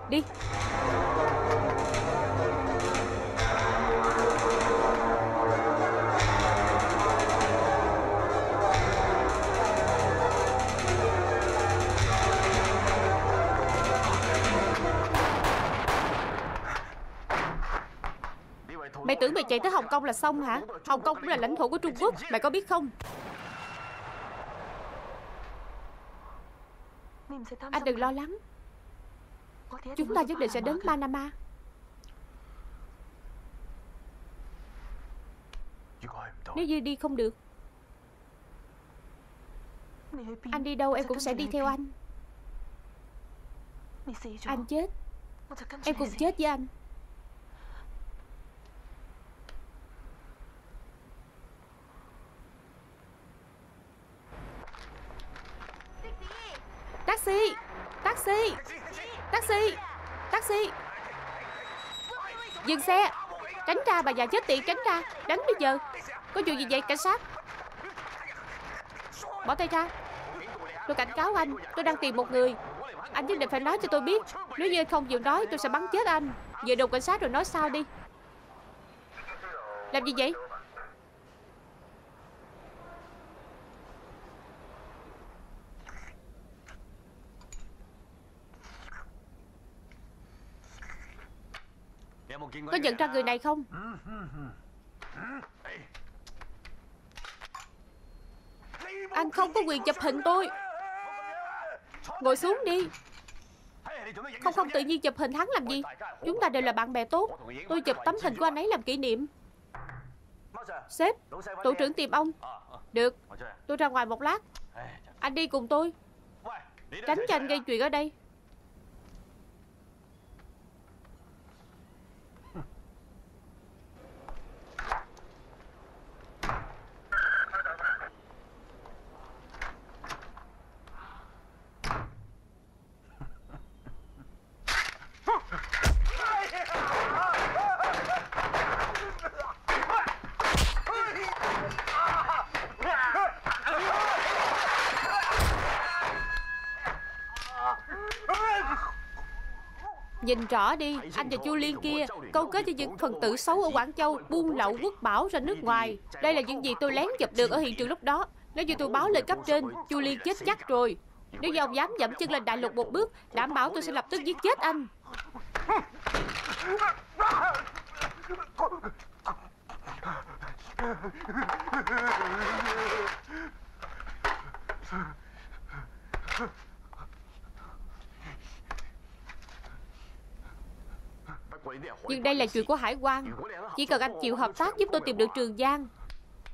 Đi. Mày tưởng mày chạy tới Hồng Kông là xong hả? Hồng Kông cũng là lãnh thổ của Trung Quốc, mày có biết không? Anh đừng lo lắng. Chúng ta nhất định sẽ đến Panama. Nếu như đi không được, anh đi đâu em cũng sẽ đi theo anh. Anh chết, em cũng chết với anh. Taxi, taxi, taxi, taxi. Dừng xe. Tránh ra bà già chết tiệt, tránh ra. Đánh bây giờ. Có chuyện gì vậy cảnh sát? Bỏ tay ra. Tôi cảnh cáo anh, tôi đang tìm một người. Anh nhất định phải nói cho tôi biết. Nếu như anh không chịu nói tôi sẽ bắn chết anh. Về đồn cảnh sát rồi nói sao đi. Làm gì vậy? Có nhận ra người này không? Anh không có quyền chụp hình tôi. Ngồi xuống đi. Không không tự nhiên chụp hình hắn làm gì? Chúng ta đều là bạn bè tốt. Tôi chụp tấm hình của anh ấy làm kỷ niệm. Sếp, tổ trưởng tìm ông. Được, tôi ra ngoài một lát. Anh đi cùng tôi. Tránh cho anh gây chuyện ở đây. Nhìn rõ đi, anh và Chu Liên kia câu kết cho những phần tử xấu ở Quảng Châu buôn lậu quốc bảo ra nước ngoài. Đây là những gì tôi lén chụp được ở hiện trường lúc đó. Nếu như tôi báo lên cấp trên, Chu Liên chết chắc rồi. Nếu như ông dám dẫm chân lên đại lục một bước, đảm bảo tôi sẽ lập tức giết chết anh. Nhưng đây là chuyện của hải quan. Chỉ cần anh chịu hợp tác giúp tôi tìm được Trường Giang,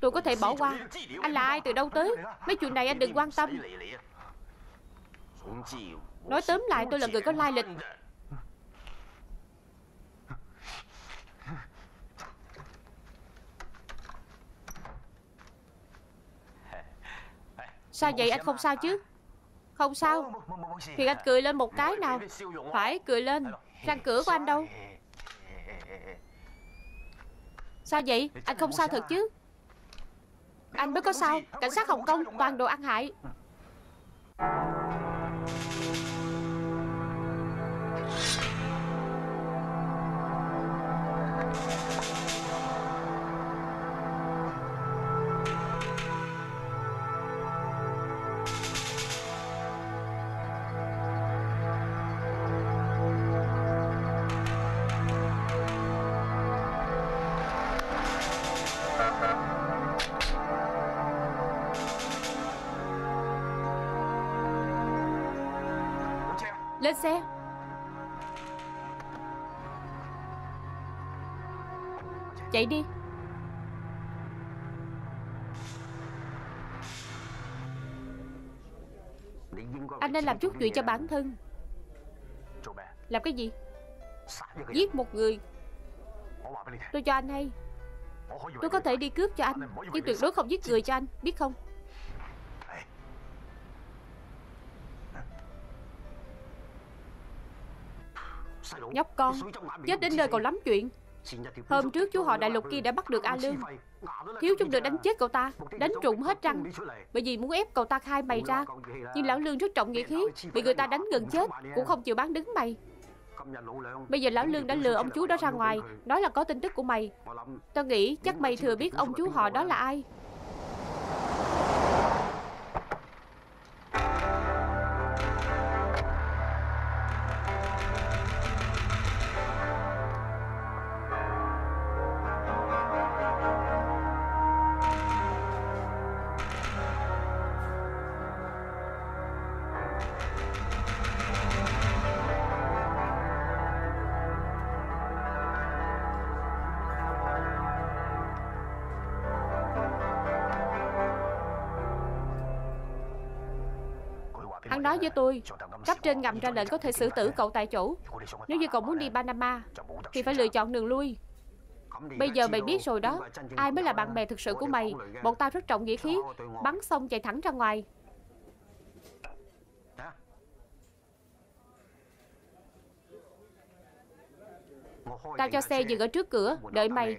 tôi có thể bỏ qua. Anh là ai, từ đâu tới, mấy chuyện này anh đừng quan tâm. Nói tóm lại tôi là người có lai lịch. Sao vậy, anh không sao chứ? Không sao thì anh cười lên một cái nào. Phải cười lên. Răng cửa của anh đâu? Sao vậy? Anh không sao thật chứ? Anh mới có sao. Cảnh sát Hồng Kông toàn đồ ăn hại. Lên xe. Chạy đi. Anh nên làm chút chuyện cho bản thân. Làm cái gì? Giết một người. Tôi cho anh hay. Tôi có thể đi cướp cho anh, nhưng tuyệt đối không giết người cho anh, biết không? Nhóc con, chết đến nơi còn lắm chuyện. Hôm trước chú họ đại lục kia đã bắt được A Lương. Thiếu chút được đánh chết cậu ta, đánh trụng hết răng. Bởi vì muốn ép cậu ta khai mày ra. Nhưng lão Lương rất trọng nghĩa khí, bị người ta đánh gần chết, cũng không chịu bán đứng mày. Bây giờ lão Lương đã lừa ông chú đó ra ngoài, nói là có tin tức của mày. Tao nghĩ chắc mày thừa biết ông chú họ đó là ai. Hắn nói với tôi, cấp trên ngầm ra lệnh có thể xử tử cậu tại chỗ. Nếu như cậu muốn đi Panama thì phải lựa chọn đường lui. Bây giờ mày biết rồi đó, ai mới là bạn bè thực sự của mày. Bọn tao rất trọng nghĩa khí, bắn xong chạy thẳng ra ngoài. Tao cho xe dừng ở trước cửa, đợi mày.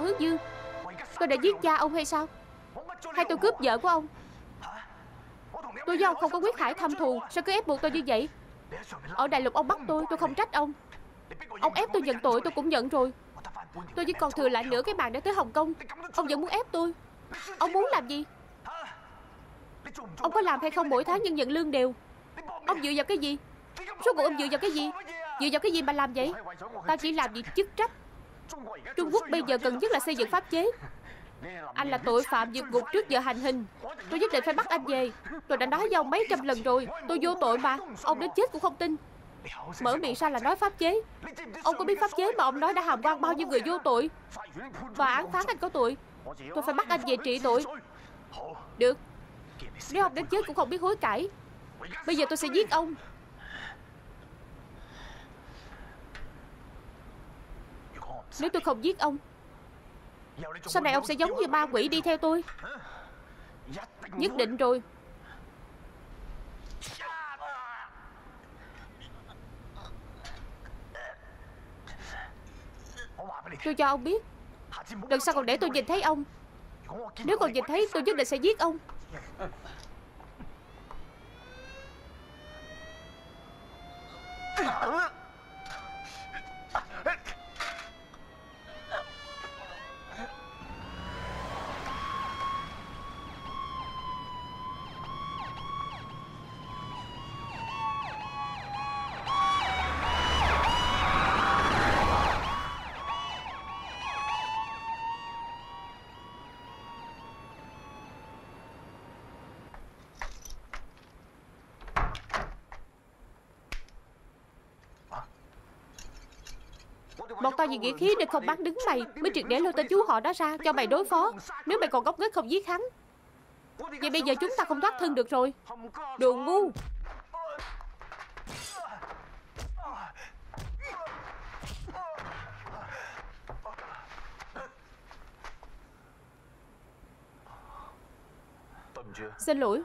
Hướng Dương, tôi đã giết cha ông hay sao? Hay tôi cướp vợ của ông? Tôi với ông không có quyết hải thâm thù, sao cứ ép buộc tôi như vậy? Ở đại lục ông bắt tôi, tôi không trách ông. Ông ép tôi nhận tội, tôi cũng nhận rồi. Tôi chỉ còn thừa lại nửa cái mạng để tới Hồng Kông. Ông vẫn muốn ép tôi. Ông muốn làm gì? Ông có làm hay không mỗi tháng nhưng nhận lương đều. Ông dựa vào cái gì? Số của ông dựa vào cái gì? Dựa vào cái gì mà làm vậy? Tao chỉ làm việc chức trách. Trung Quốc bây giờ cần nhất là xây dựng pháp chế. Anh là tội phạm vượt ngục trước giờ hành hình. Tôi nhất định phải bắt anh về. Tôi đã nói với ông mấy trăm lần rồi, tôi vô tội mà. Ông đến chết cũng không tin. Mở miệng ra là nói pháp chế. Ông có biết pháp chế mà ông nói đã hàm oan bao nhiêu người vô tội? Tòa án phán anh có tội, tôi phải bắt anh về trị tội. Được, nếu ông đến chết cũng không biết hối cải. Bây giờ tôi sẽ giết ông. Nếu tôi không giết ông, sau này ông sẽ giống như ma quỷ đi theo tôi. Nhất định rồi. Tôi cho ông biết, lần sau còn để tôi nhìn thấy ông. Nếu còn nhìn thấy, tôi nhất định sẽ giết ông. Bọn tao vì nghĩa khí nên không bắn đứng mày, mới triệt để lôi tên chú họ đó ra cho mày đối phó. Nếu mày còn ngốc nghếch không giết hắn, vậy bây giờ chúng ta không thoát thân được rồi. Đồ ngu. Xin lỗi,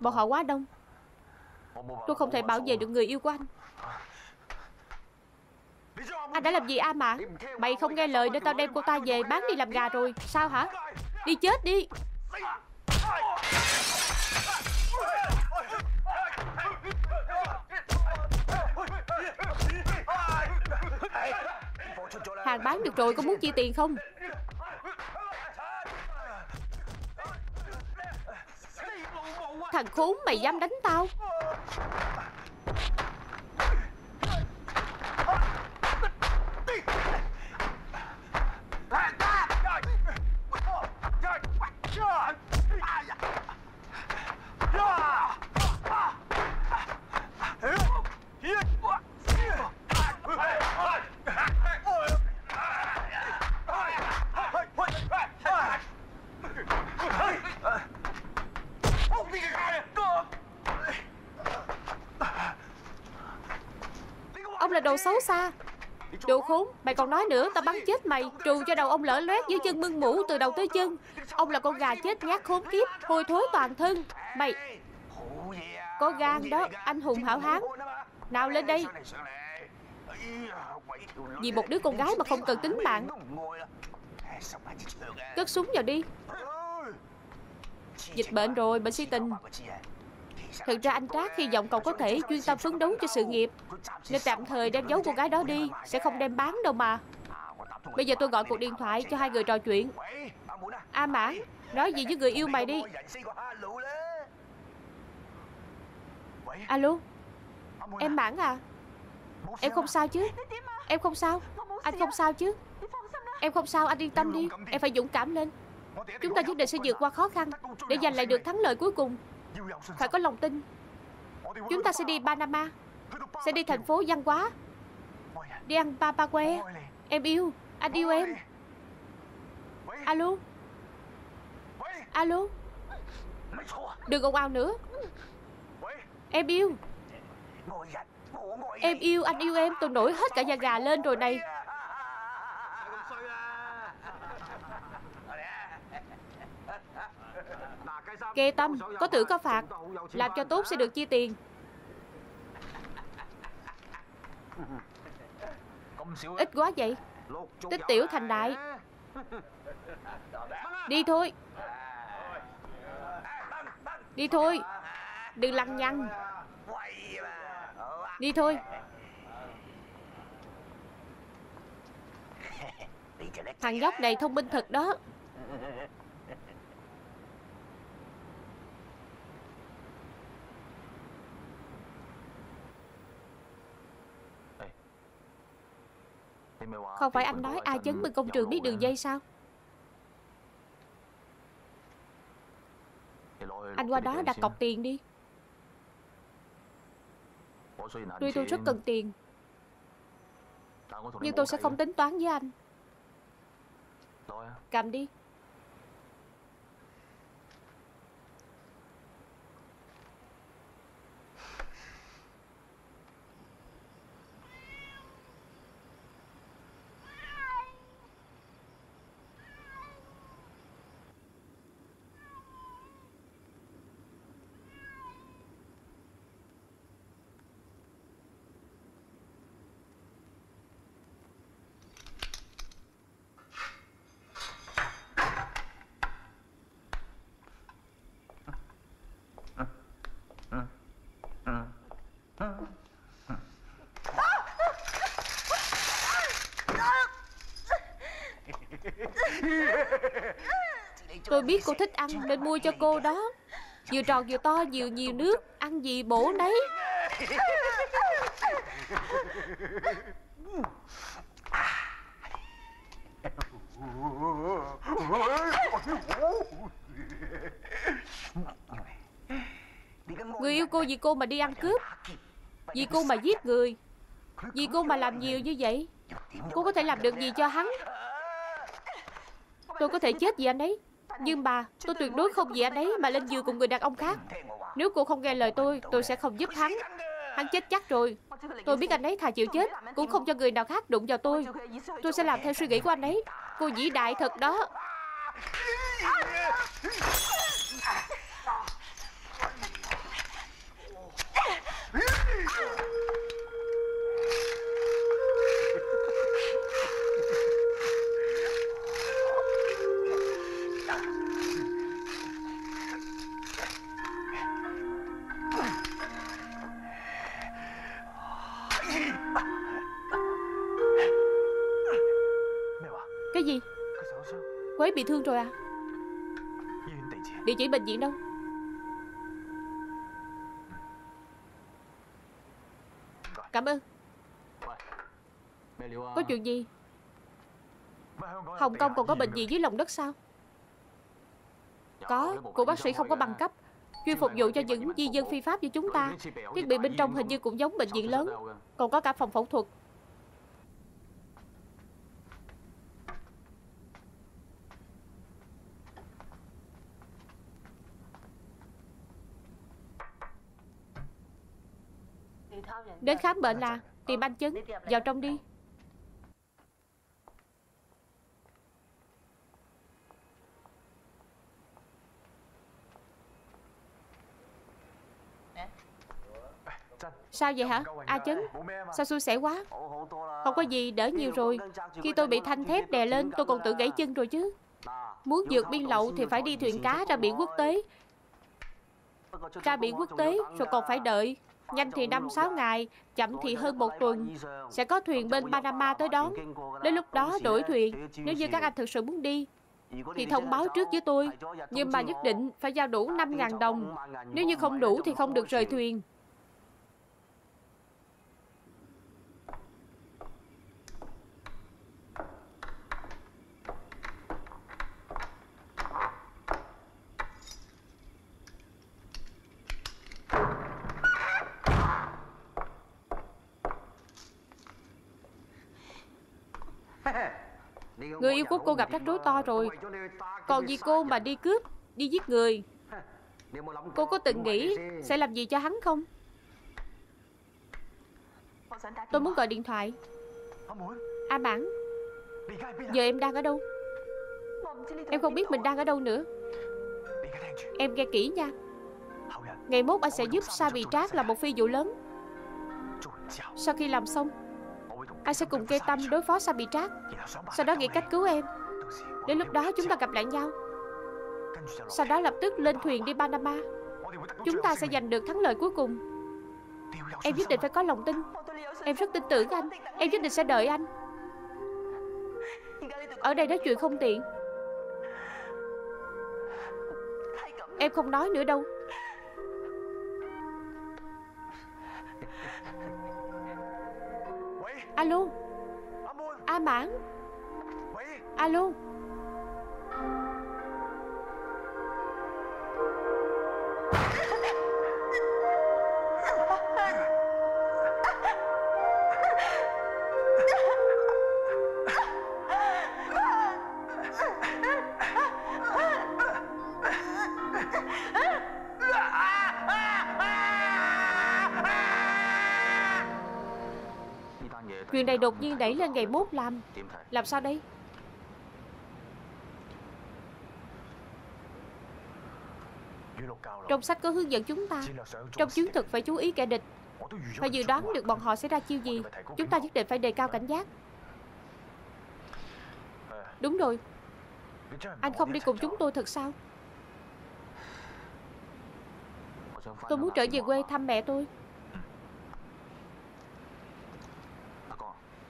bọn họ quá đông, tôi không thể bảo vệ được người yêu của anh. Anh đã làm gì A Mãn? Mày không nghe lời nên tao đem cô ta về bán đi làm gà rồi. Sao hả? Đi chết đi. Hàng bán được rồi, có muốn chia tiền không? Thằng khốn, mày dám đánh tao? Đồ xấu xa, đồ khốn, mày còn nói nữa tao bắn chết mày, trù cho đầu ông lở loét dưới chân mưng mũ từ đầu tới chân. Ông là con gà chết nhát khốn kiếp, hôi thối toàn thân. Mày có gan đó, anh hùng hảo hán. Nào lên đây. Vì một đứa con gái mà không cần tính mạng. Cất súng vào đi. Dịch bệnh rồi, bệnh si tình. Thực ra anh Trác hy vọng cậu có thể chuyên tâm phấn đấu cho sự nghiệp, nên tạm thời đem giấu cô gái đó đi, sẽ không đem bán đâu mà. Bây giờ tôi gọi cuộc điện thoại cho hai người trò chuyện. A Mãn, nói gì với người yêu mày đi. Alo, em Mãn à? Em không sao chứ? Em không sao? Anh không sao chứ? Em không sao, anh yên tâm đi. Em phải dũng cảm lên. Chúng ta nhất định sẽ vượt qua khó khăn để giành lại được thắng lợi cuối cùng. Phải có lòng tin. Chúng ta sẽ đi Panama, sẽ đi thành phố văn hóa, đi ăn papa que. Em yêu, anh yêu em. Alo, alo, đừng ồn ào nữa. Em yêu, em yêu, anh yêu em. Tôi nổi hết cả da gà lên rồi này. Kê Tâm, có thưởng có phạt, làm cho tốt sẽ được chia tiền. Ít quá vậy, tích tiểu thành đại. Đi thôi, đi thôi, đừng lằng nhằng. Đi thôi. Thằng nhóc này thông minh thật đó. Không phải anh nói ai chứng minh công trường biết đường dây sao? Anh qua đó đặt cọc tiền đi. Tuy tôi rất cần tiền, nhưng tôi sẽ không tính toán với anh. Cầm đi. Tôi biết cô thích ăn nên mua cho cô đó. Vừa tròn vừa to, nhiều nhiều nước, ăn gì bổ nấy. Người yêu cô vì cô mà đi ăn cướp, vì cô mà giết người, vì cô mà làm nhiều như vậy. Cô có thể làm được gì cho hắn? Tôi có thể chết vì anh ấy, nhưng mà tôi tuyệt đối không vì anh ấy mà lên giường cùng người đàn ông khác. Nếu cô không nghe lời tôi, tôi sẽ không giúp hắn. Hắn chết chắc rồi. Tôi biết anh ấy thà chịu chết cũng không cho người nào khác đụng vào tôi. Tôi sẽ làm theo suy nghĩ của anh ấy. Cô vĩ đại thật đó. Cái gì? Cô ấy bị thương rồi à? Địa chỉ bệnh viện đâu? Cảm ơn. Có chuyện gì? Hồng Kông còn có bệnh viện dưới lòng đất sao? Có, cô bác sĩ không có bằng cấp, chuyên phục vụ cho những di dân phi pháp như chúng ta. Thiết bị bên trong hình như cũng giống bệnh viện lớn, còn có cả phòng phẫu thuật. Đến khám bệnh là tìm anh Chấn. Vào trong đi. Sao vậy hả A Chấn? Sao xui xẻ quá? Không có gì, đỡ nhiều rồi. Khi tôi bị thanh thép đè lên, tôi còn tự gãy chân rồi chứ. Muốn vượt biên lậu thì phải đi thuyền cá ra biển quốc tế. Ra biển quốc tế rồi còn phải đợi. Nhanh thì năm sáu ngày, chậm thì hơn một tuần. Sẽ có thuyền bên Panama tới đón. Đến lúc đó đổi thuyền. Nếu như các anh thực sự muốn đi thì thông báo trước với tôi, nhưng mà nhất định phải giao đủ năm nghìn đồng. Nếu như không đủ thì không được rời thuyền. Người yêu của cô gặp rắc rối to rồi. Còn vì cô mà đi cướp, đi giết người. Cô có từng nghĩ sẽ làm gì cho hắn không? Tôi muốn gọi điện thoại. A Mãn, giờ em đang ở đâu? Em không biết mình đang ở đâu nữa. Em nghe kỹ nha. Ngày mốt anh sẽ giúp Sa Bị Trác làm một phi vụ lớn. Sau khi làm xong, anh sẽ cùng Kê Tâm đối phó Sa Bị Trác, sau đó nghĩ cách cứu em. Đến lúc đó chúng ta gặp lại nhau. Sau đó lập tức lên thuyền đi Panama. Chúng ta sẽ giành được thắng lợi cuối cùng. Em nhất định phải có lòng tin. Em rất tin tưởng anh. Em nhất định sẽ đợi anh. Ở đây nói chuyện không tiện. Em không nói nữa đâu. Alo, A Mãn. Alo. Chuyện này đột nhiên đẩy lên ngày mốt làm. Làm sao đây? Trong sách có hướng dẫn chúng ta, trong chiến thuật phải chú ý kẻ địch. Phải dự đoán được bọn họ sẽ ra chiêu gì. Chúng ta nhất định phải đề cao cảnh giác. Đúng rồi. Anh không đi cùng chúng tôi thật sao? Tôi muốn trở về quê thăm mẹ tôi.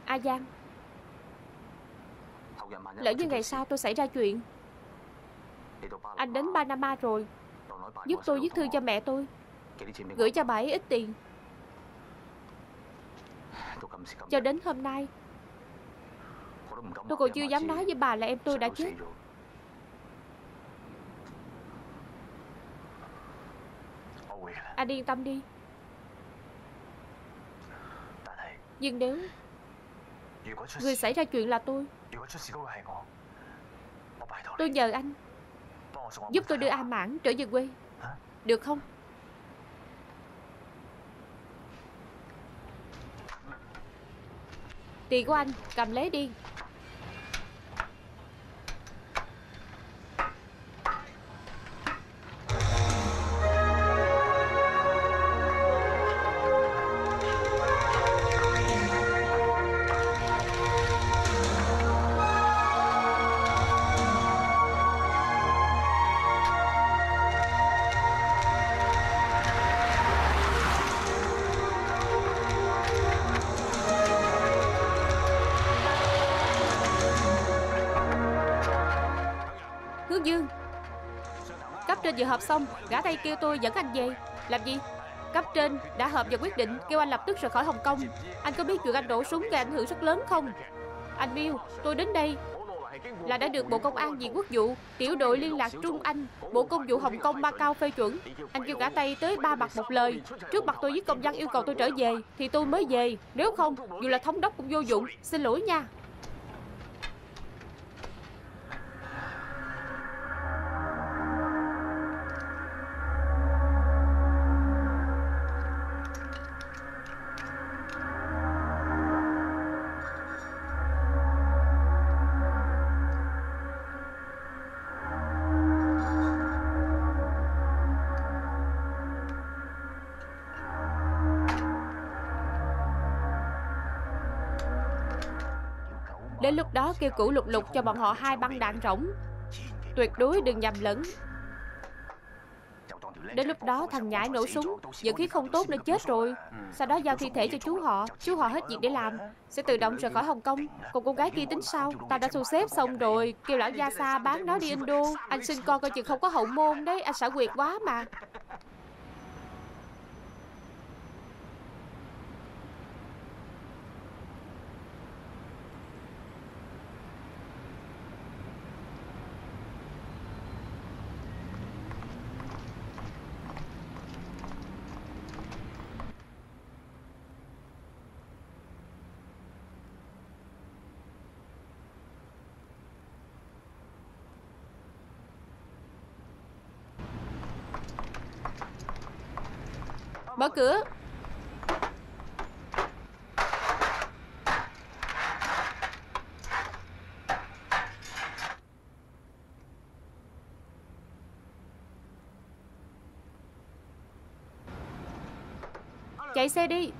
A Giang, Lỡ như ngày sau tôi xảy ra chuyện. Anh đến Panama rồi, giúp tôi viết thư cho mẹ tôi, gửi cho bà ấy ít tiền. Cho đến hôm nay tôi còn chưa dám nói với bà là em tôi đã chết. Anh yên tâm đi. Nhưng nếu người xảy ra chuyện là tôi, tôi nhờ anh giúp tôi đưa A Mãn trở về quê, được không? Tiền của anh, cầm lấy đi. Vừa họp xong, gã tây kêu tôi dẫn anh về. Làm gì? Cấp trên đã họp và quyết định kêu anh lập tức rời khỏi Hồng Kông. Anh có biết chuyện anh nổ súng gây ảnh hưởng rất lớn không? Anh Miêu, tôi đến đây là đã được Bộ Công an, Viện Quốc vụ, Tiểu đội Liên lạc Trung Anh, Bộ Công vụ Hồng Kông, Macau phê chuẩn. Anh kêu gã tây tới ba mặt một lời. Trước mặt tôi viết công văn yêu cầu tôi trở về thì tôi mới về, nếu không dù là thống đốc cũng vô dụng. Xin lỗi nha. Đến lúc đó kêu cửu lục lục cho bọn họ hai băng đạn rỗng, tuyệt đối đừng nhầm lẫn. Đến lúc đó thằng nhãi nổ súng, vận khí không tốt nên chết rồi. Sau đó giao thi thể cho chú họ, chú họ hết việc để làm sẽ tự động rời khỏi Hồng Kông. Còn cô gái kia tính sao? Tao đã thu xếp xong rồi, kêu Lão Gia Sa bán nó đi Indo. Anh sinh con coi chừng không có hậu môn đấy, anh xảo quyệt quá mà. Mở cửa. Chạy xe đi.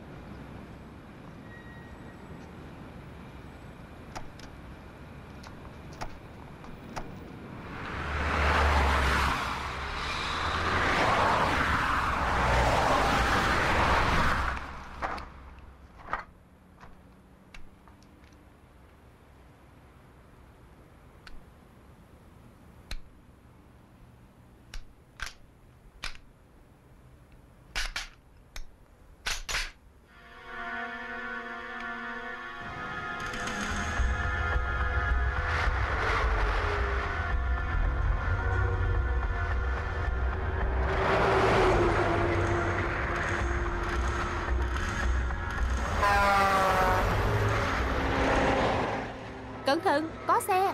Cẩn thận, có xe.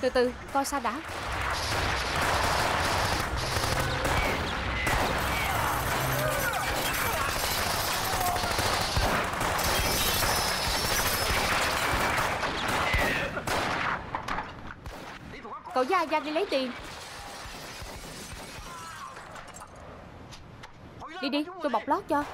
Từ từ, coi sao đã. Cậu với A Giang đi lấy tiền. Đi đi, tôi bọc lót cho.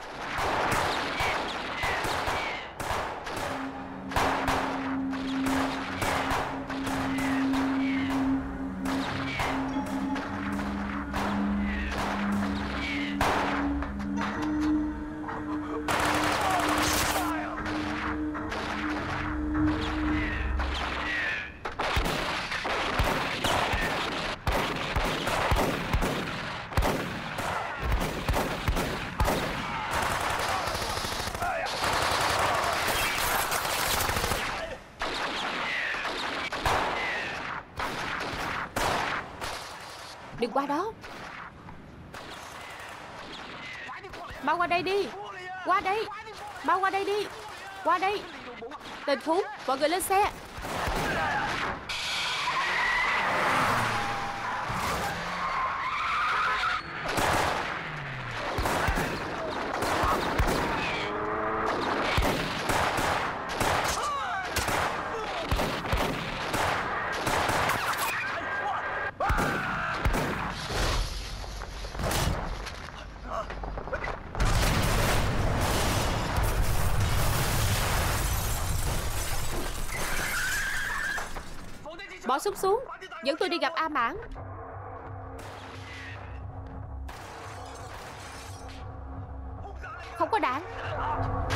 Đừng qua đó. Mau qua đây đi. Qua đây. Mau qua đây đi. Qua đây. Tên khốn, mọi người lên xe. Bỏ súng xuống, dẫn tôi đi gặp A Mãn. Không có đạn. Lập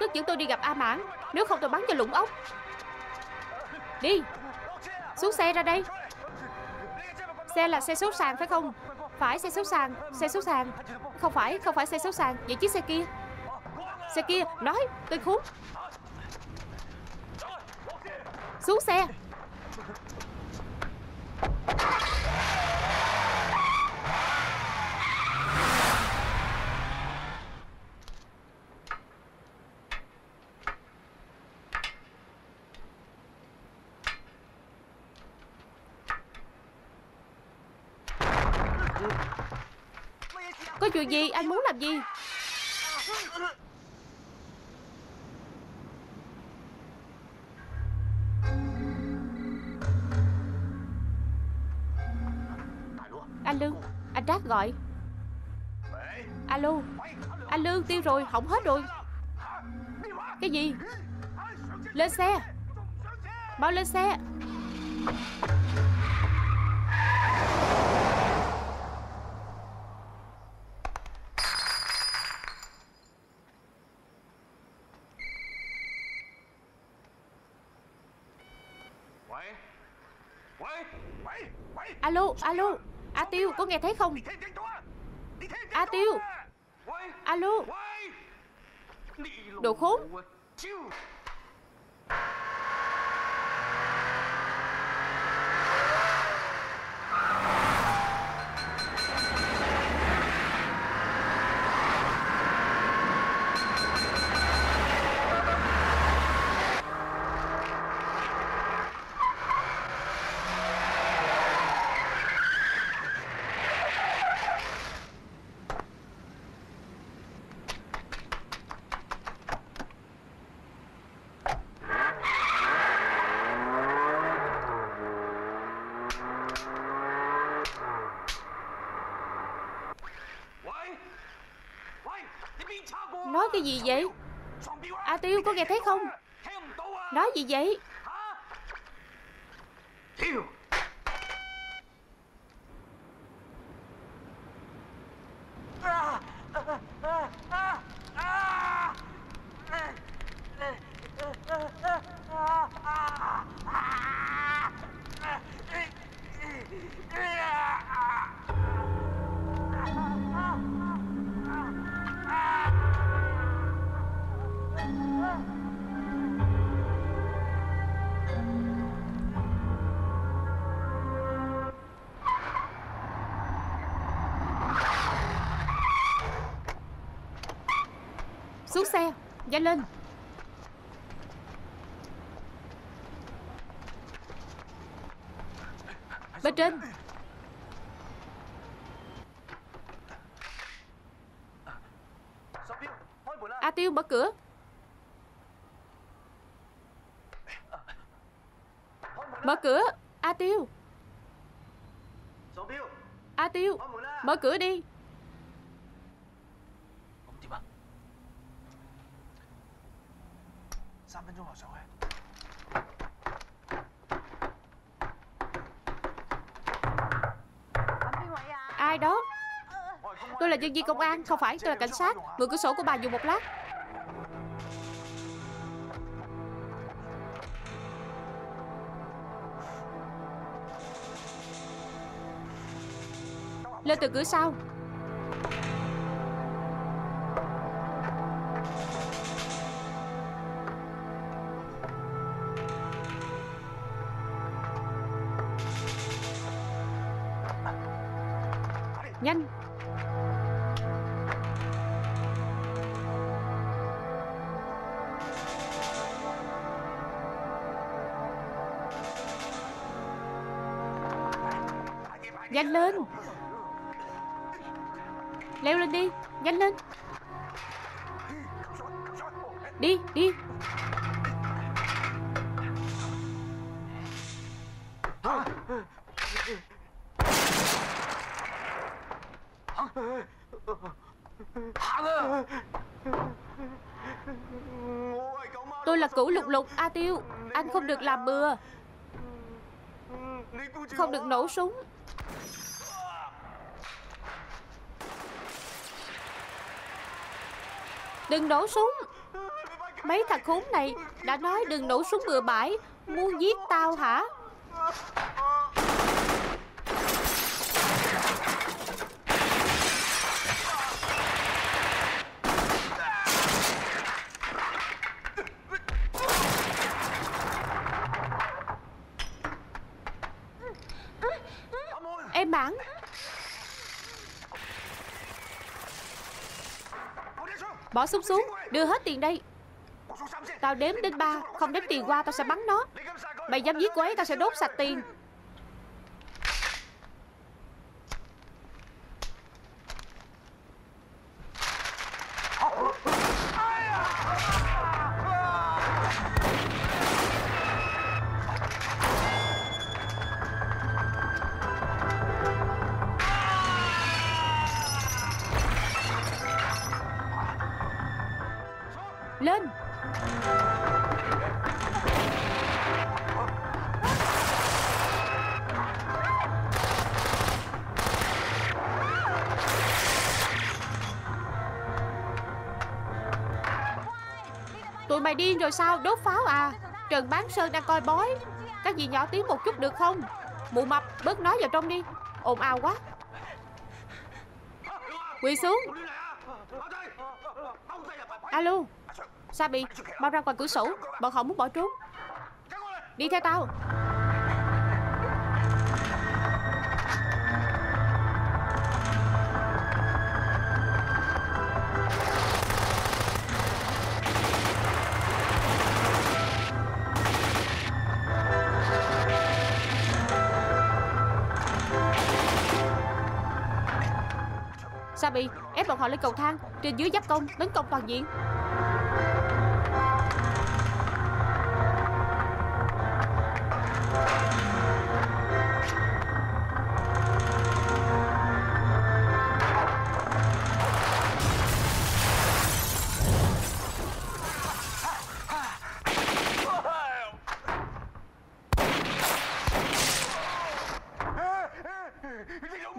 tức dẫn tôi đi gặp A Mãn, nếu không tôi bắn cho lủng ốc. Đi. Xuống xe ra đây. Xe là xe số sàn phải không? Phải, xe số sàn, xe số sàn. Không phải, không phải xe số sàn. Vậy chiếc xe kia. Xe kia, nói, tên khốn. Xuống xe. Có chuyện gì? Anh muốn làm gì? A Lương, anh Trác gọi. Alo, A Lương, tiêu rồi, hỏng hết rồi. Cái gì? Lên xe. Mau lên xe. Alo, alo, A Tiêu, có nghe thấy không? A Tiêu. Alo. Đồ khốn. Cái gì vậy? A Tiêu, có nghe thấy không? Nói gì vậy? Xuống xe, nhanh lên. Bên trên. A Tiêu, mở cửa. Mở cửa, A Tiêu. A Tiêu, mở cửa đi. Ai đó? Tôi là nhân viên công an, không phải, tôi là cảnh sát. Mượn cửa sổ của bà dùng một lát. Lên từ cửa sau. Nhanh. Nhanh lên. Leo lên đi. Nhanh lên. Đi, đi. Tôi là Cửu Lục Lục A Tiêu. Anh không được làm bừa, không được nổ súng. Đừng nổ súng. Mấy thằng khốn này đã nói đừng nổ súng bừa bãi. Muốn giết tao hả? Em Mãn, bỏ súng xuống, đưa hết tiền đây. Tao đếm đến ba, không đếm tiền qua tao sẽ bắn nó. Mày dám giết cô ấy, tao sẽ đốt sạch tiền. Lên. Tụi mày điên rồi sao? Đốt pháo à? Trần Bán Sơn đang coi bói. Các dì nhỏ tiếng một chút được không? Mụ mập, bớt nói vào trong đi, ồn ào quá. Quỳ xuống. Alo, Sa Bì, mau ra ngoài cửa sổ, bọn họ muốn bỏ trốn. Đi theo tao. Sa Bì, ép bọn họ lên cầu thang, trên dưới giáp công, tấn công toàn diện.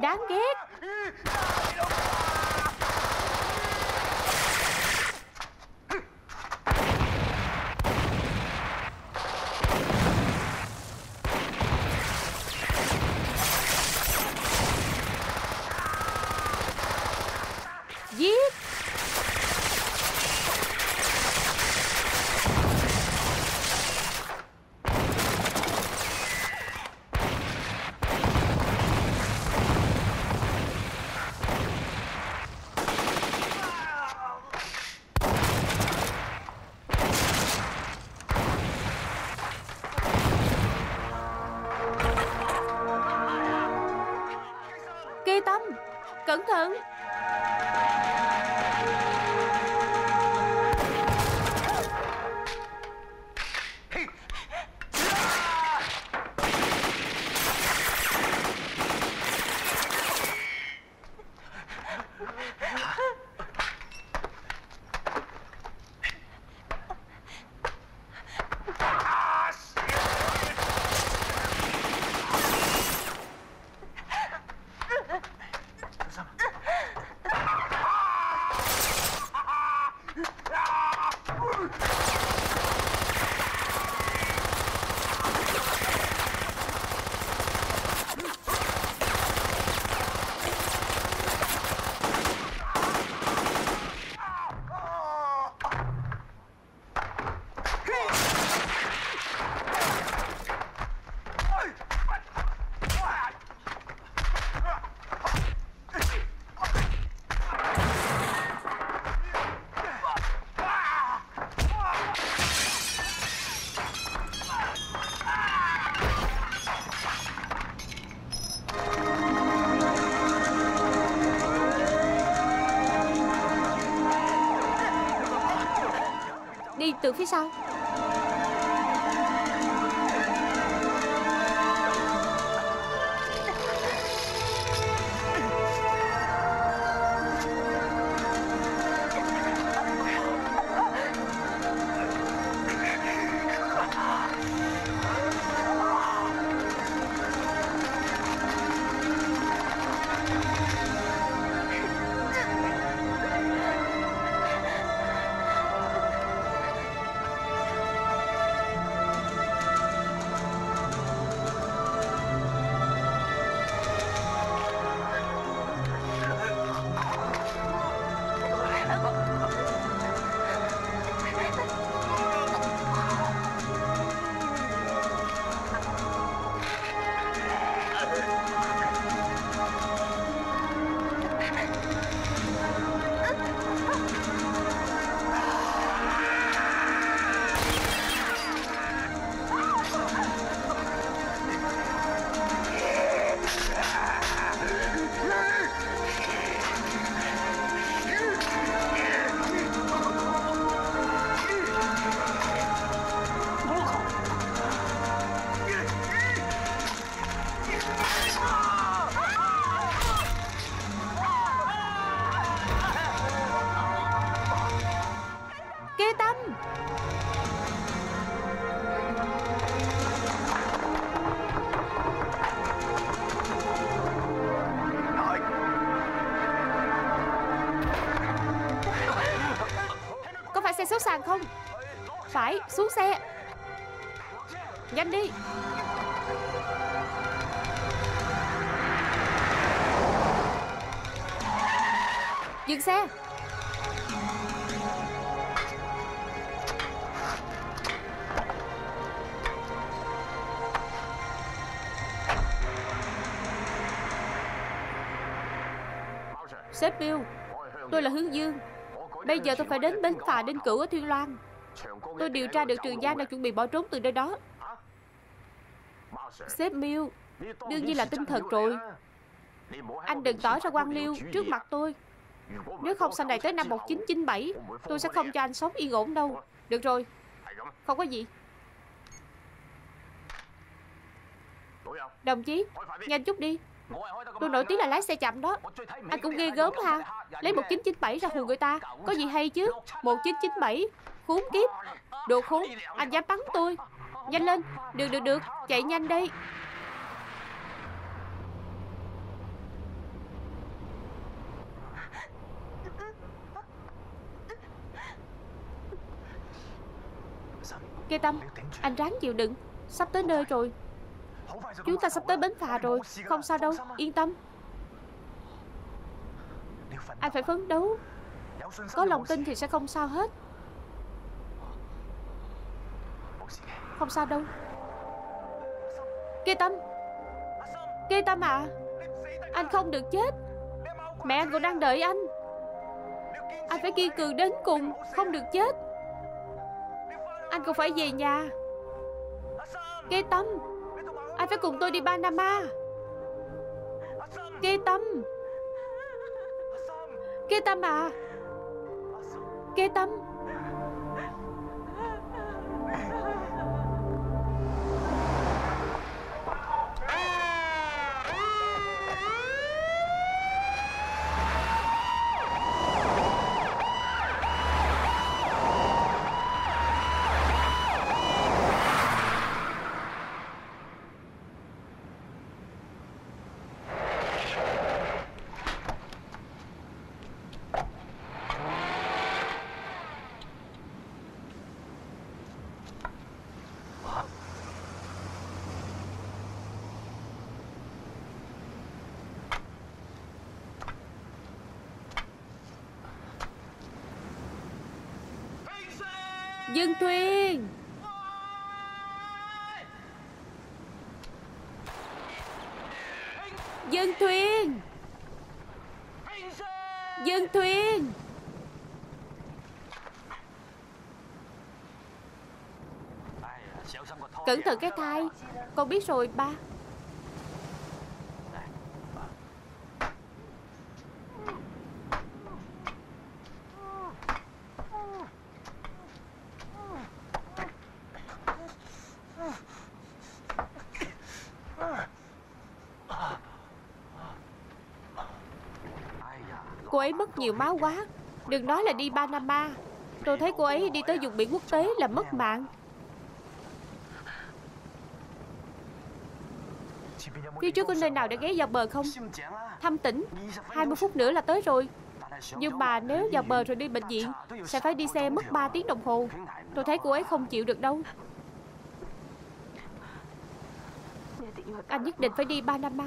Đáng ghét. Giết. Kê Tâm, cẩn thận. từ phía sau. Sàn không phải xuống xe nhanh đi. Dừng xe. Sếp Bill, tôi là Hướng Dương. Bây giờ tôi phải đến bến phà Đinh Cửu ở Thiên Loan. Tôi điều tra được Trường Giang đang chuẩn bị bỏ trốn từ nơi đó. Sếp Miêu, đương nhiên là tin thật rồi. Anh đừng tỏ ra quan liêu trước mặt tôi. Nếu không sau này tới năm một nghìn chín trăm chín mươi bảy, tôi sẽ không cho anh sống yên ổn đâu. Được rồi, không có gì. Đồng chí, nhanh chút đi. Tôi nổi tiếng là lái xe chậm đó. Anh cũng ghê gớm ha. Lấy một nghìn chín trăm chín mươi bảy ra hù người ta. Có gì hay chứ. Một nghìn chín trăm chín mươi bảy. Khốn kiếp. Đồ khốn. Anh dám bắn tôi. Nhanh lên. Được được được. Chạy nhanh đây. Kê Tâm, anh ráng chịu đựng. Sắp tới nơi rồi. Chúng ta sắp tới bến phà rồi. Không sao đâu, yên tâm. Anh phải phấn đấu. Có lòng tin thì sẽ không sao hết. Không sao đâu. Kê Tâm. Kê Tâm à. Anh không được chết. Mẹ anh còn đang đợi anh. Anh phải kiên cường đến cùng. Không được chết. Anh còn phải về nhà. Kê Tâm, anh phải cùng tôi đi Panama. Kê Tâm. Kê Tâm à. Kê Tâm. Dương Thuyên. Dương Thuyên. Dương Thuyên. Cẩn thận cái thai. Con biết rồi ba. cô ấy mất nhiều máu quá. Đừng nói là đi Panama, tôi thấy cô ấy đi tới vùng biển quốc tế là mất mạng. Phía trước có nơi nào để ghé vào bờ không? Thăm tỉnh, hai mươi phút nữa là tới rồi. Nhưng mà nếu vào bờ rồi đi bệnh viện sẽ phải đi xe mất ba tiếng đồng hồ. Tôi thấy cô ấy không chịu được đâu. Anh nhất định phải đi Panama.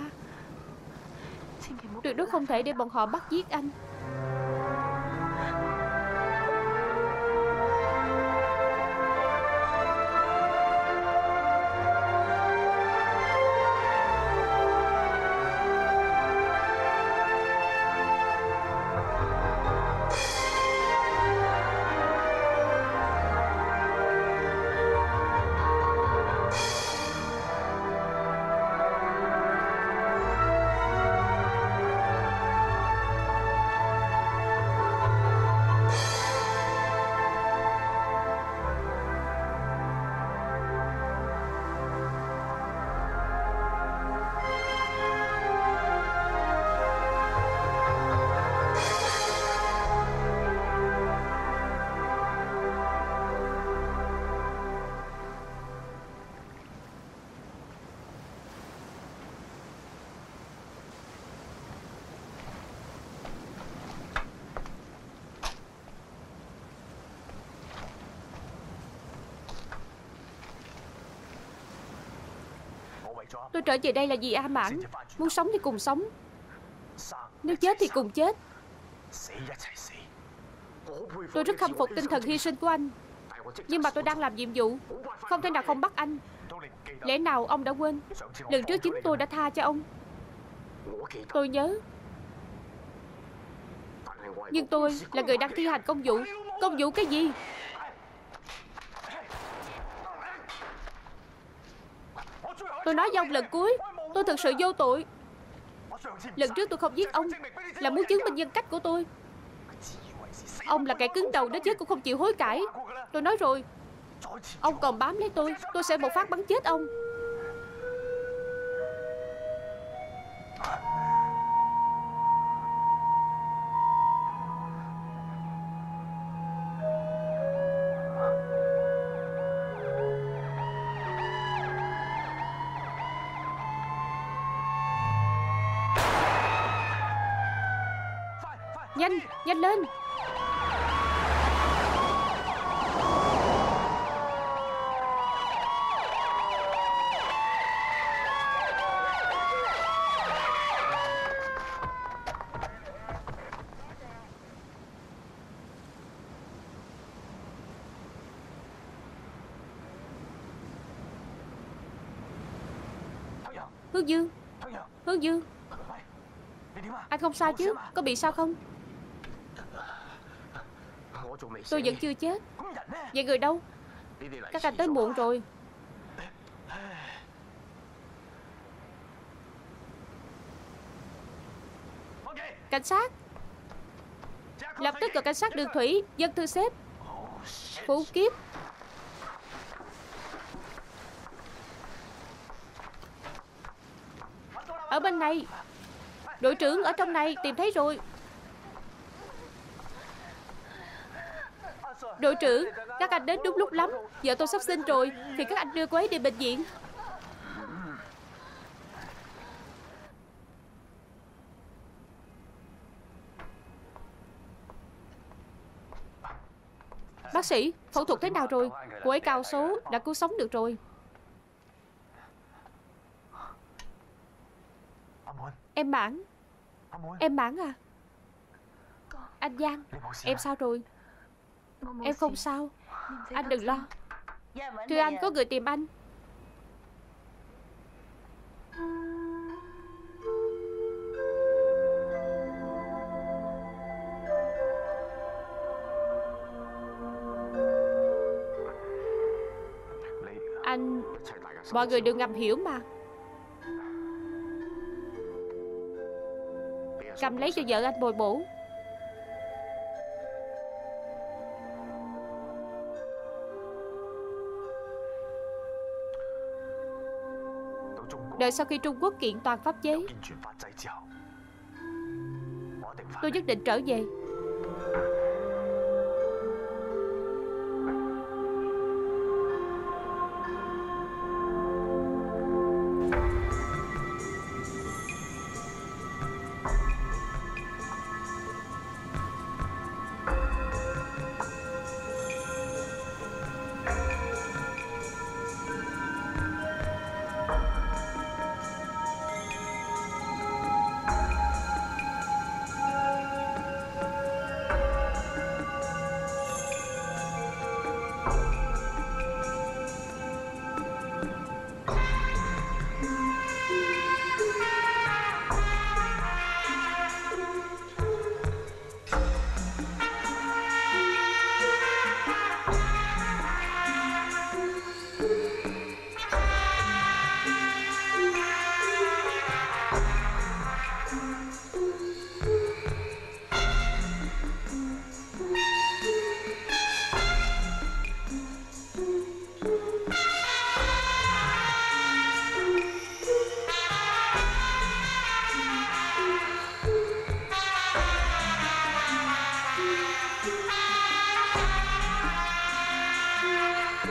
Tuyệt đối không thể để bọn họ bắt giết anh. Tôi trở về đây là vì A Mãn. Muốn sống thì cùng sống, nếu chết thì cùng chết. Tôi rất khâm phục tinh thần hy sinh của anh. Nhưng mà tôi đang làm nhiệm vụ, không thể nào không bắt anh. Lẽ nào ông đã quên? Lần trước chính tôi đã tha cho ông. Tôi nhớ. Nhưng tôi là người đang thi hành công vụ. Công vụ cái gì? Tôi nói với ông lần cuối, tôi thực sự vô tội. Lần trước tôi không giết ông là muốn chứng minh nhân cách của tôi. Ông là kẻ cứng đầu đến chết cũng không chịu hối cải. Tôi nói rồi, ông còn bám lấy tôi, tôi sẽ một phát bắn chết ông. Nhanh, nhanh lên. Hướng Dương, Hướng Dương, anh không sao chứ? Có bị sao không? Tôi vẫn chưa chết. Vậy người đâu? Các anh tới muộn rồi. Cảnh sát, lập tức gọi cảnh sát đường thủy. Dân thư xếp. Phủ kiếp. Ở bên này. Đội trưởng ở trong này, tìm thấy rồi. Đội trưởng, các anh đến đúng lúc lắm. Vợ tôi sắp sinh rồi, thì các anh đưa cô ấy đi bệnh viện. Bác sĩ, phẫu thuật thế nào rồi? Cô ấy cao số, đã cứu sống được rồi. Em Mãn, em Mãn à. Anh Giang, em sao rồi? Em không sao, anh đừng lo. Thưa anh, có người tìm anh. Anh, mọi người đừng ngầm hiểu mà. Cầm lấy cho vợ anh bồi bổ. Đợi sau khi Trung Quốc kiện toàn pháp chế, Tôi nhất định trở về.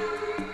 Thank you.